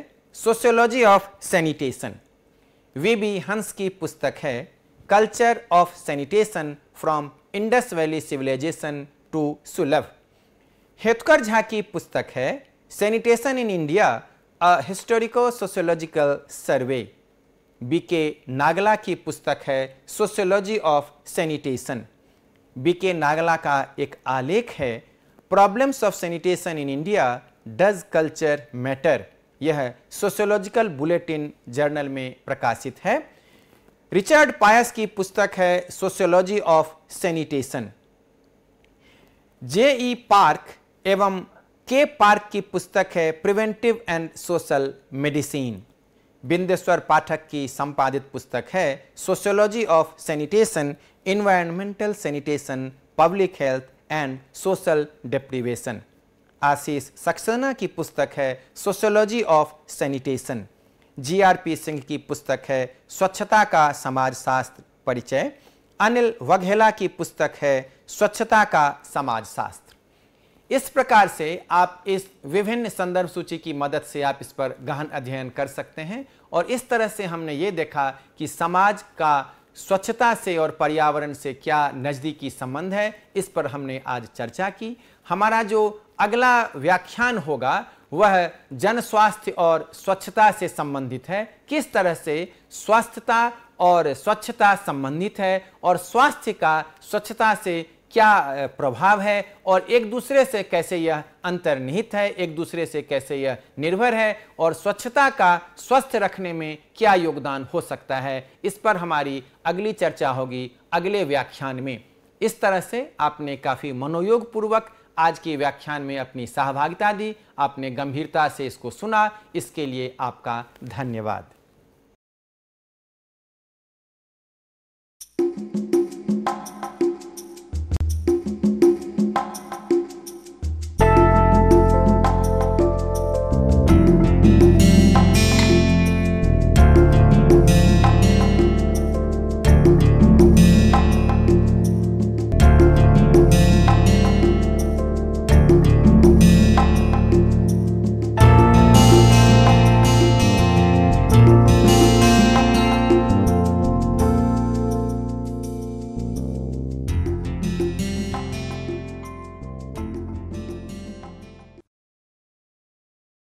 sociology of sanitation. V B Hans की पुस्तक है culture of sanitation from Indus valley civilisation to Sulabh. Hetukar Jha की पुस्तक है sanitation in India a historico sociological survey. B K Nagla की पुस्तक है sociology of sanitation. B K Nagla का एक आलेख है problems of sanitation in India does culture matter. यह सोशियोलॉजिकल बुलेटिन जर्नल में प्रकाशित है। रिचर्ड पायस की पुस्तक है sociology of sanitation. J E Park एवं के पार्क की पुस्तक है preventive and social medicine. Bindeshwar Pathak की संपादित पुस्तक है sociology of sanitation, environmental sanitation, public health and social deprivation. Ashish Saxena की पुस्तक है sociology of sanitation. G R P Singh की पुस्तक है स्वच्छता का समाजशास्त्र परिचय। अनिल वघेला की पुस्तक है स्वच्छता का समाजशास्त्र। इस प्रकार से आप इस विभिन्न संदर्भ सूची की मदद से आप इस पर गहन अध्ययन कर सकते हैं। और इस तरह से हमने ये देखा कि समाज का स्वच्छता से और पर्यावरण से क्या नज़दीकी संबंध है, इस पर हमने आज चर्चा की। हमारा जो अगला व्याख्यान होगा वह जन स्वास्थ्य और स्वच्छता से संबंधित है। किस तरह से स्वास्थ्यता और स्वच्छता संबंधित है और स्वास्थ्य का स्वच्छता से क्या प्रभाव है और एक दूसरे से कैसे यह अंतर्निहित है, एक दूसरे से कैसे यह निर्भर है और स्वच्छता का स्वस्थ रखने में क्या योगदान हो सकता है, इस पर हमारी अगली चर्चा होगी अगले व्याख्यान में। इस तरह से आपने काफ़ी मनोयोग पूर्वक आज के व्याख्यान में अपनी सहभागिता दी, आपने गंभीरता से इसको सुना, इसके लिए आपका धन्यवाद।